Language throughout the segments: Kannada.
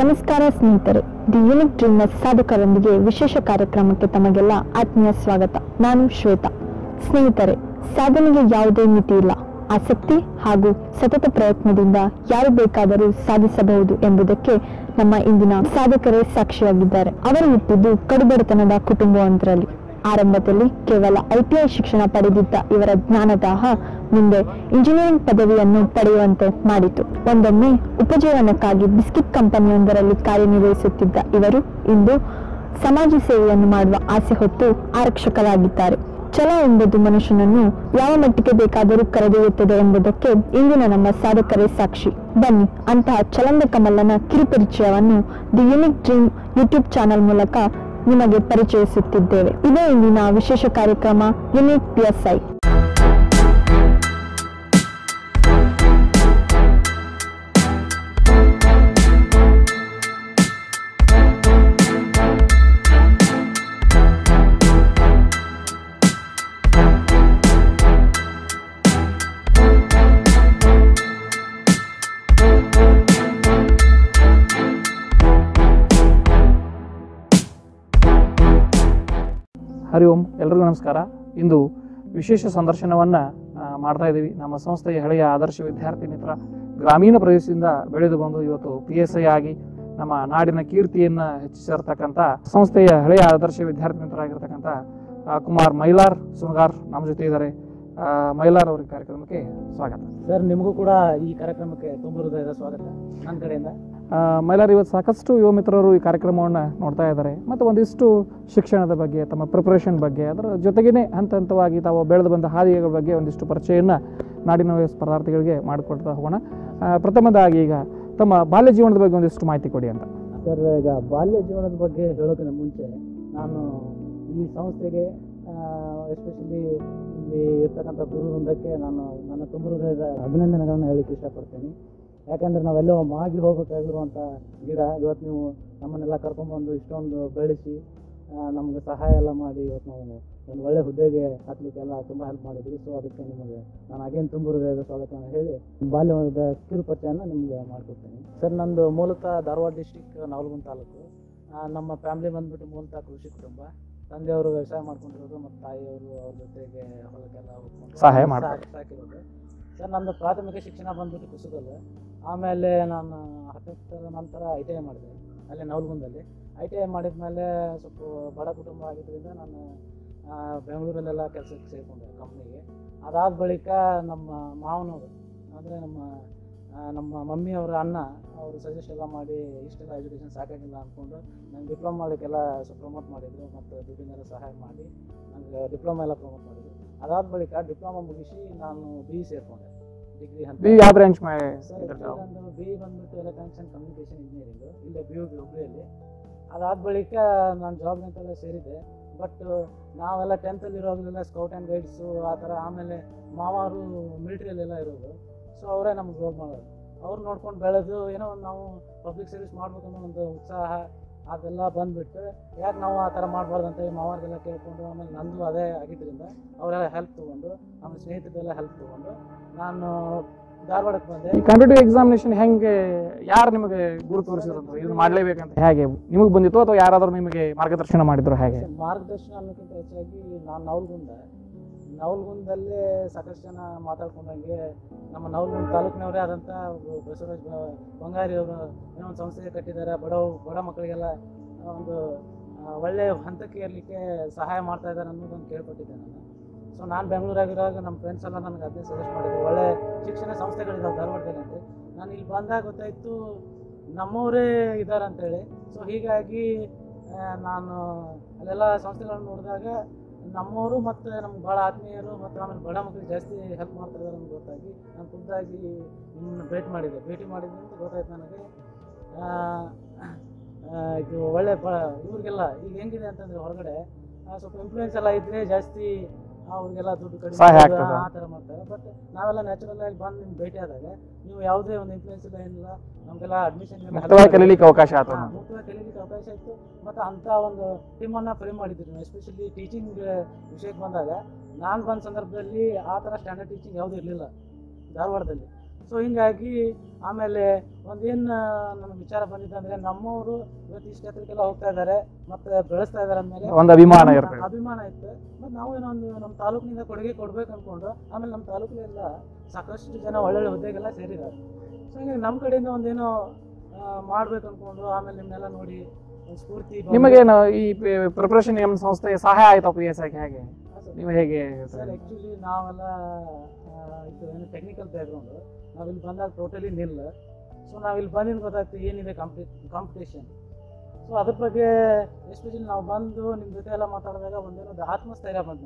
ನಮಸ್ಕಾರ ಸ್ನೇಹಿತರೆ, ದಿ ಯುನಿಕ್ ಡ್ರೀಮ್ ಸಾಧಕರೊಂದಿಗೆ ವಿಶೇಷ ಕಾರ್ಯಕ್ರಮಕ್ಕೆ ತಮಗೆಲ್ಲ ಆತ್ಮೀಯ ಸ್ವಾಗತ. ನಾನು ಶ್ವೇತಾ. ಸ್ನೇಹಿತರೆ, ಸಾಧನೆಗೆ ಯಾವುದೇ ಮಿತಿ ಇಲ್ಲ. ಆಸಕ್ತಿ ಹಾಗೂ ಸತತ ಪ್ರಯತ್ನದಿಂದ ಯಾರು ಬೇಕಾದರೂ ಸಾಧಿಸಬಹುದು ಎಂಬುದಕ್ಕೆ ನಮ್ಮ ಇಂದಿನ ಸಾಧಕರೇ ಸಾಕ್ಷಿಯಾಗಿದ್ದಾರೆ. ಅವರು ಹುಟ್ಟಿದ್ದು ಕಡುಬಡತನದ ಕುಟುಂಬವೊಂದರಲ್ಲಿ. ಆರಂಭದಲ್ಲಿ ಕೇವಲ IPI ಶಿಕ್ಷಣ ಪಡೆದಿದ್ದ ಇವರ ಜ್ಞಾನದಾಹ ಮುಂದೆ ಇಂಜಿನಿಯರಿಂಗ್ ಪದವಿಯನ್ನು ಪಡೆಯುವಂತೆ ಮಾಡಿತು. ಒಂದೊಮ್ಮೆ ಉಪಜೀವನಕ್ಕಾಗಿ ಬಿಸ್ಕಿಟ್ ಕಂಪನಿಯೊಂದರಲ್ಲಿ ಕಾರ್ಯನಿರ್ವಹಿಸುತ್ತಿದ್ದ ಇವರು ಇಂದು ಸಮಾಜ ಸೇವೆಯನ್ನು ಮಾಡುವ ಆಸೆ ಹೊತ್ತು ಆರಕ್ಷಕರಾಗಿದ್ದಾರೆ. ಛಲ ಎಂಬುದು ಮನುಷ್ಯನನ್ನು ಯಾವ ಮಟ್ಟಿಗೆ ಬೇಕಾದರೂ ಕರೆದೊಯ್ಯುತ್ತದೆ ಎಂಬುದಕ್ಕೆ ಇಂದಿನ ನಮ್ಮ ಸಾಧಕರೇ ಸಾಕ್ಷಿ. ಬನ್ನಿ, ಅಂತಹ ಛಲಂದ ಕಮಲನ ಕಿರುಪರಿಚಯವನ್ನು the unique dream YouTube channel ಮೂಲಕ ನಿಮಗೆ ಪರಿಚಯಿಸುತ್ತಿದ್ದೇವೆ. ಇದೇ ಇಂದಿನ ವಿಶೇಷ ಕಾರ್ಯಕ್ರಮ ಯುನಿಕ್ PSI. ಹರಿ ಓಂ, ಎಲ್ಲರಿಗೂ ನಮಸ್ಕಾರ. ಇಂದು ವಿಶೇಷ ಸಂದರ್ಶನವನ್ನು ಮಾಡ್ತಾ ಇದ್ದೀವಿ. ನಮ್ಮ ಸಂಸ್ಥೆಯ ಹಳೆಯ ಆದರ್ಶ ವಿದ್ಯಾರ್ಥಿ ಮಿತ್ರ, ಗ್ರಾಮೀಣ ಪ್ರದೇಶದಿಂದ ಬೆಳೆದು ಬಂದು ಇವತ್ತು PSI ಆಗಿ ನಮ್ಮ ನಾಡಿನ ಕೀರ್ತಿಯನ್ನು ಹೆಚ್ಚಿಸಿರ್ತಕ್ಕಂಥ ಸಂಸ್ಥೆಯ ಹಳೆಯ ಆದರ್ಶ ವಿದ್ಯಾರ್ಥಿ ಮಿತ್ರ ಆಗಿರ್ತಕ್ಕಂಥ ಕುಮಾರ್ ಮೈಲಾರ್ ಸುನಗಾರ್ ನಮ್ಮ ಜೊತೆ ಇದ್ದಾರೆ. ಮೈಲಾರ್ ಅವ್ರಿಗೆ ಕಾರ್ಯಕ್ರಮಕ್ಕೆ ಸ್ವಾಗತ. ಸರ್, ನಿಮಗೂ ಕೂಡ ಈ ಕಾರ್ಯಕ್ರಮಕ್ಕೆ ತುಂಬ ಹೃದಯದ ಸ್ವಾಗತ ನನ್ನ ಕಡೆಯಿಂದ. ಮೈಲಾರ್, ಇವತ್ತು ಸಾಕಷ್ಟು ಯುವ ಮಿತ್ರರು ಈ ಕಾರ್ಯಕ್ರಮವನ್ನು ನೋಡ್ತಾ ಇದ್ದಾರೆ. ಮತ್ತು ಒಂದಿಷ್ಟು ಶಿಕ್ಷಣದ ಬಗ್ಗೆ, ತಮ್ಮ ಪ್ರಿಪ್ರೇಷನ್ ಬಗ್ಗೆ, ಅದರ ಜೊತೆಗೇ ಹಂತ ಹಂತವಾಗಿ ತಾವು ಬೆಳೆದು ಬಂದ ಹಾದಿಗಳ ಬಗ್ಗೆ ಒಂದಿಷ್ಟು ಪರಿಚಯವನ್ನು ನಾಡಿನ ಸ್ಪರ್ಧಾರ್ಥಿಗಳಿಗೆ ಮಾಡಿಕೊಡ್ತಾ ಹೋಗೋಣ. ಪ್ರಥಮದಾಗಿ ಈಗ ತಮ್ಮ ಬಾಲ್ಯ ಜೀವನದ ಬಗ್ಗೆ ಒಂದಿಷ್ಟು ಮಾಹಿತಿ ಕೊಡಿ ಅಂತ. ಸರ್, ಈಗ ಬಾಲ್ಯ ಜೀವನದ ಬಗ್ಗೆ ಹೇಳೋಕ್ಕಿಂತ ಮುಂಚೆ ನಾನು ಈ ಸಂಸ್ಥೆಗೆ ಎಸ್ಪೆಷಲಿ ಇಲ್ಲಿ ಇರ್ತಕ್ಕಂಥ ಗುರು ವೃಂದಕ್ಕೆ ನಾನು ನನ್ನ ತುಂಬ ಹೃದಯದ ಅಭಿನಂದನೆಗಳನ್ನು ಹೇಳಕ್ಕೆ ಇಷ್ಟಪಡ್ತೀನಿ. ಯಾಕಂದರೆ ನಾವೆಲ್ಲೋ ಮಾಗಿ ಹೋಗಬೇಕಾಗಿರುವಂಥ ಗಿಡ ಇವತ್ತು ನೀವು ನಮ್ಮನ್ನೆಲ್ಲ ಕರ್ಕೊಂಡ್ಬಂದು ಇಷ್ಟೊಂದು ಬೆಳೆಸಿ ನಮಗೆ ಸಹಾಯ ಎಲ್ಲ ಮಾಡಿ ಇವತ್ತು ನಾವು ಒಂದು ಒಳ್ಳೆ ಹುದ್ದೆಗೆ ಹಾಕ್ಲಿಕ್ಕೆಲ್ಲ ತುಂಬ ಹೆಲ್ಪ್ ಮಾಡಿದ್ವಿ. ಸೊ ಅದಕ್ಕೆ ನಿಮಗೆ ನಾನು ಅಗೇನ್ ತುಂಬ ಹೃದಯದ ಸ್ವಾಗತ ಹೇಳಿ ಬಾಲ್ಯದ ಕಿರುಪರಿಚಯನ ನಿಮಗೆ ಮಾಡಿಕೊಡ್ತೀನಿ. ಸರ್, ನಂದು ಮೂಲತಃ ಧಾರವಾಡ ಡಿಸ್ಟಿಕ್, ನವಲಗುಂದ ತಾಲೂಕು. ನಮ್ಮ ಫ್ಯಾಮಿಲಿ ಬಂದುಬಿಟ್ಟು ಮೂಲತಃ ಕೃಷಿ ಕುಟುಂಬ. ತಂದೆಯವರು ವ್ಯವಸಾಯ ಮಾಡ್ಕೊಂಡಿರೋದು ಮತ್ತು ತಾಯಿಯವರು ಅವ್ರ ಜೊತೆಗೆ ಹೊಲಕ್ಕೆಲ್ಲ ಹೋಗ್ಕೊಂಡು ಸಹಾಯ ಮಾಡಿ ಸಾಕಿರೋದು. ಸರ್, ನನ್ನದು ಪ್ರಾಥಮಿಕ ಶಿಕ್ಷಣ ಬಂದ್ಬಿಟ್ಟು ಕುಸುಗಲ್ಲು. ಆಮೇಲೆ ನಾನು 10th ನಂತರ ITI ಮಾಡಿದೆ ಅಲ್ಲಿ ನವಲಗುಂದಲ್ಲಿ. ITI ಮಾಡಿದ ಮೇಲೆ ಸ್ವಲ್ಪ ಬಡ ಕುಟುಂಬ ಆಗಿದ್ದರಿಂದ ನಾನು ಬೆಂಗಳೂರಲ್ಲೆಲ್ಲ ಕೆಲಸಕ್ಕೆ ಸೇರಿಕೊಂಡೆ ಕಂಪ್ನಿಗೆ. ಅದಾದ ಬಳಿಕ ನಮ್ಮ ಮಾವನವರು ಅಂದರೆ ನಮ್ಮ ಮಮ್ಮಿಯವರ ಅಣ್ಣ ಅವರು ಸಜೆಸ್ಟ್ ಎಲ್ಲ ಮಾಡಿ ಇಷ್ಟೆಲ್ಲ ಎಜುಕೇಷನ್ ಸಾಕಾಗಿಲ್ಲ ಅಂದ್ಕೊಂಡು ನನಗೆ ಡಿಪ್ಲೊಮಾ ಮಾಡೋಕ್ಕೆಲ್ಲ ಸ್ವಲ್ಪ ಪ್ರಮೋಟ್ ಮಾಡಿದರು ಮತ್ತು ದುಡ್ಡಿನೆಲ್ಲ ಸಹಾಯ ಮಾಡಿ ನನಗೆ ಡಿಪ್ಲೊಮಾ ಎಲ್ಲ ಪ್ರಮೋಟ್ ಮಾಡಿದರು. ಅದಾದ ಬಳಿಕ ಡಿಪ್ಲೊಮಾ ಮುಗಿಸಿ ನಾನು BE ಸೇರಿಕೊಂಡೆ. ಡಿಗ್ರಿ ಅಂತ BE ಬಂದ್ಬಿಟ್ಟು ಎಲೆಕ್ಟ್ರಾನಿಕ್ಸ್ ಆ್ಯಂಡ್ ಕಮ್ಯುನಿಕೇಷನ್ ಇಂಜಿನಿಯರಿಂಗು ಇಲ್ಲೇ BU ಹುಬ್ಳಿಯಲ್ಲಿ. ಅದಾದ ಬಳಿಕ ನಾನು ಜಾಬ್ನಂತೆಲ್ಲ ಸೇರಿದೆ. ಬಟ್ ನಾವೆಲ್ಲ 10th ಇರೋದ್ರಿಂದ ಸ್ಕೌಟ್ ಆ್ಯಂಡ್ ಗೈಡ್ಸು ಆ ಥರ. ಆಮೇಲೆ ಮಾವರು ಮಿಲಿಟ್ರಿಯಲ್ಲೆಲ್ಲ ಇರೋದು. ಸೊ ಅವರೇ ನಮ್ಗೆ ರೋಲ್ ಮಾಡೋದು. ಅವ್ರು ನೋಡ್ಕೊಂಡು ಬೆಳೆದು ಏನೋ ಒಂದು ನಾವು ಪಬ್ಲಿಕ್ ಸರ್ವಿಸ್ ಮಾಡ್ಬೇಕು ಅನ್ನೋ ಒಂದು ಉತ್ಸಾಹ ಅದೆಲ್ಲ ಬಂದುಬಿಟ್ಟು ಯಾಕೆ ನಾವು ಆ ಥರ ಮಾಡಬಾರ್ದು ಅಂತ ಮಾವರಿಗೆಲ್ಲ ಕೇಳಿಕೊಂಡು ಆಮೇಲೆ ನಂದು ಅದೇ ಆಗಿದ್ದರಿಂದ ಅವರೆಲ್ಲ ಹೆಲ್ಪ್ ತೊಗೊಂಡು ನಮ್ಮ ಸ್ನೇಹಿತರೆಲ್ಲ ಹೆಲ್ಪ್ ತೊಗೊಂಡು ನಾನು ಧಾರವಾಡಕ್ಕೆ ಬಂದೆ. ಈ ಕಾಂಪಿಟೇಟಿವ್ ಎಕ್ಸಾಮಿನೇಷನ್ ಹೆಂಗೆ, ಯಾರು ನಿಮಗೆ ಗುರು ತೋರಿಸಿದ್ರು ಇದು ಮಾಡಲೇಬೇಕಂತ, ಹೇಗೆ ನಿಮಗೆ ಬಂದಿತ್ತು ಅಥವಾ ಯಾರಾದರೂ ನಿಮಗೆ ಮಾರ್ಗದರ್ಶನ ಮಾಡಿದ್ರು? ಹೇಗೆ ಮಾರ್ಗದರ್ಶನ ಅನ್ನೋಕ್ಕಿಂತ ಹೆಚ್ಚಾಗಿ ನಾನು ನವಲಗುಂದಲ್ಲೇ ಸಾಕಷ್ಟು ಜನ ಮಾತಾಡ್ಕೊಂಡಂಗೆ ನಮ್ಮ ನವಲಗುಂದ ತಾಲೂಕಿನವರೇ ಆದಂಥ ಬಸವರಾಜ್ ಬಂಗಾರಿಯವರು ಏನೋ ಒಂದು ಸಂಸ್ಥೆ ಕಟ್ಟಿದ್ದಾರೆ. ಬಡ ಮಕ್ಕಳಿಗೆಲ್ಲ ಒಂದು ಒಳ್ಳೆಯ ಹಂತಕ್ಕೆ ಇರಲಿಕ್ಕೆ ಸಹಾಯ ಮಾಡ್ತಾ ಇದ್ದಾರೆ ಅನ್ನೋದೊಂದು ಕೇಳ್ಪಟ್ಟಿದ್ದೆ ನಾನು. ಸೊ ನಾನು ಬೆಂಗಳೂರಾಗಿರುವಾಗ ನಮ್ಮ ಫ್ರೆಂಡ್ಸ್ ಎಲ್ಲ ನನಗೆ ಅದನ್ನೇ ಸಜೆಸ್ಟ್ ಮಾಡಿದ್ರು. ಒಳ್ಳೆ ಶಿಕ್ಷಣ ಸಂಸ್ಥೆಗಳಿದ್ದಾವೆ ಧಾರವಾಡದಲ್ಲಿ ಅಂತ. ನಾನು ಇಲ್ಲಿ ಬಂದಾಗ ಗೊತ್ತಾಯಿತು ನಮ್ಮವರೇ ಇದ್ದಾರೆ ಅಂತೇಳಿ. ಸೊ ಹೀಗಾಗಿ ನಾನು ಅಲ್ಲೆಲ್ಲ ಸಂಸ್ಥೆಗಳನ್ನು ನೋಡಿದಾಗ ನಮ್ಮವರು ಮತ್ತು ನಮ್ಗೆ ಭಾಳ ಆತ್ಮೀಯರು ಮತ್ತು ಆಮೇಲೆ ಬಡ ಮಕ್ಕಳಿಗೆ ಜಾಸ್ತಿ ಹೆಲ್ಪ್ ಮಾಡ್ತಿದ್ದಾರೆ ಅಂತ ಗೊತ್ತಾಗಿ ನಾನು ಖುದ್ದಾಗಿ ನಿಮ್ಮನ್ನು ಭೇಟಿ ಮಾಡಿದ್ದೆ ಅಂತ ಗೊತ್ತಾಯ್ತು ನನಗೆ. ಇದು ಒಳ್ಳೆ ಇವ್ರಿಗೆಲ್ಲ ಈಗ ಹೆಂಗಿದೆ ಅಂತಂದರೆ ಹೊರಗಡೆ ಸ್ವಲ್ಪ ಇನ್ಫ್ಲೂಯೆನ್ಸ್ ಎಲ್ಲ ಇದ್ದರೆ ಜಾಸ್ತಿ ಅವ್ರಿಗೆಲ್ಲ ದುಡ್ಡು ಕಡಿಮೆ ಆ ಥರ ಮಾಡ್ತಾರೆ. ಬಟ್ ನಾವೆಲ್ಲ ನ್ಯಾಚುರಲ್ಲಾಗಿ ಬಂದು ನಿಮ್ಗೆ ಭೇಟಿ ಆದಾಗ ನೀವು ಯಾವುದೇ ಒಂದು ಇನ್ಫ್ಲೂಯೆನ್ಸ್ ಇಲ್ಲ ಏನಿಲ್ಲ, ನಮಗೆಲ್ಲ ಅಡ್ಮಿಷನ್ ಕಲೀಲಿಕ್ಕೆ ಅವಕಾಶ ಆಯಿತು. ಮತ್ತು ಅಂಥ ಒಂದು ಟೀಮನ್ನು ಫ್ರೀ ಮಾಡಿದ್ದೀನಿ. ಎಸ್ಪೆಷಲಿ ಟೀಚಿಂಗ್ ವಿಷಯಕ್ಕೆ ಬಂದಾಗ ನಾನು ಬಂದ ಸಂದರ್ಭದಲ್ಲಿ ಆ ಥರ ಸ್ಟ್ಯಾಂಡರ್ಡ್ ಟೀಚಿಂಗ್ ಯಾವುದೂ ಇರಲಿಲ್ಲ ಧಾರವಾಡದಲ್ಲಿ. सो हिंगी आमेले ಒಂದೇನ ನಮಗೆ ವಿಚಾರ ಬಂದಿದೆ ಅಂದ್ರೆ ನಮ್ಮವರು ಇವತ್ತು ಈ ಕ್ಷೇತ್ರಕ್ಕೆಲ್ಲ ಹೋಗ್ತಾ ಇದ್ದಾರೆ ಮತ್ತೆ ಬೆಳಸ್ತಾ ಇದ್ದಾರೆ ಅಂದಮೇಲೆ ಒಂದು ಅಭಿಮಾನ ಇರುತ್ತೆ ಅಭಿಮಾನ ಇತ್ತು ಮತ್ತೆ ನಾವು ಏನೋ ಒಂದು ನಮ್ಮ ತಾಲೂಕಿನಿಂದ ಕೊಡುಗೆ ಕೊಡಬೇಕು ಅನ್ಕೊಂಡು ಆಮೇಲೆ ನಮ್ಮ ತಾಲೂಕಿನೆಲ್ಲ ಸಾಕಷ್ಟು ಜನ ಒಳ್ಳೊಳ್ಳೆ ಹುದ್ದೆಗೆಲ್ಲ ಸೇರಿದ್ದಾರೆ ಸೋ ಹಾಗಾಗಿ ನಮ್ಮ ಕಡೆಯಿಂದ ಒಂದೇನೋ ಮಾಡಬೇಕು ಅನ್ಕೊಂಡು ಆಮೇಲೆ ನಿಮ್ಮನ್ನೆಲ್ಲ ನೋಡಿ ಸ್ಫೂರ್ತಿ ನಿಮಗೆ ಈ ಪ್ರಿಪರೇಷನ್ ನಮ್ಮ ಸಂಸ್ಥೆಗೆ ಸಹಾಯ ಆಯ್ತು PSI ಗೆ ಹಾಗೆ ನೀವು ಹೇಗೆ ಸರ್ ಆಕ್ಚುಲಿ ನಾವೆಲ್ಲ ಇದು ಏನು ಟೆಕ್ನಿಕಲ್ ಬ್ಯಾಕ್ಗ್ರೌಂಡ್ ನಾವು ಇಲ್ಲಿ ಬಂದಾಗ ಟೋಟಲಿ ನಿಲ್ಲ सो ना बंद गोतनी कांपिटेशन सो अद्र बे एस्पेशली ना बंद निम्बेलो आत्मस्थैर्य बंद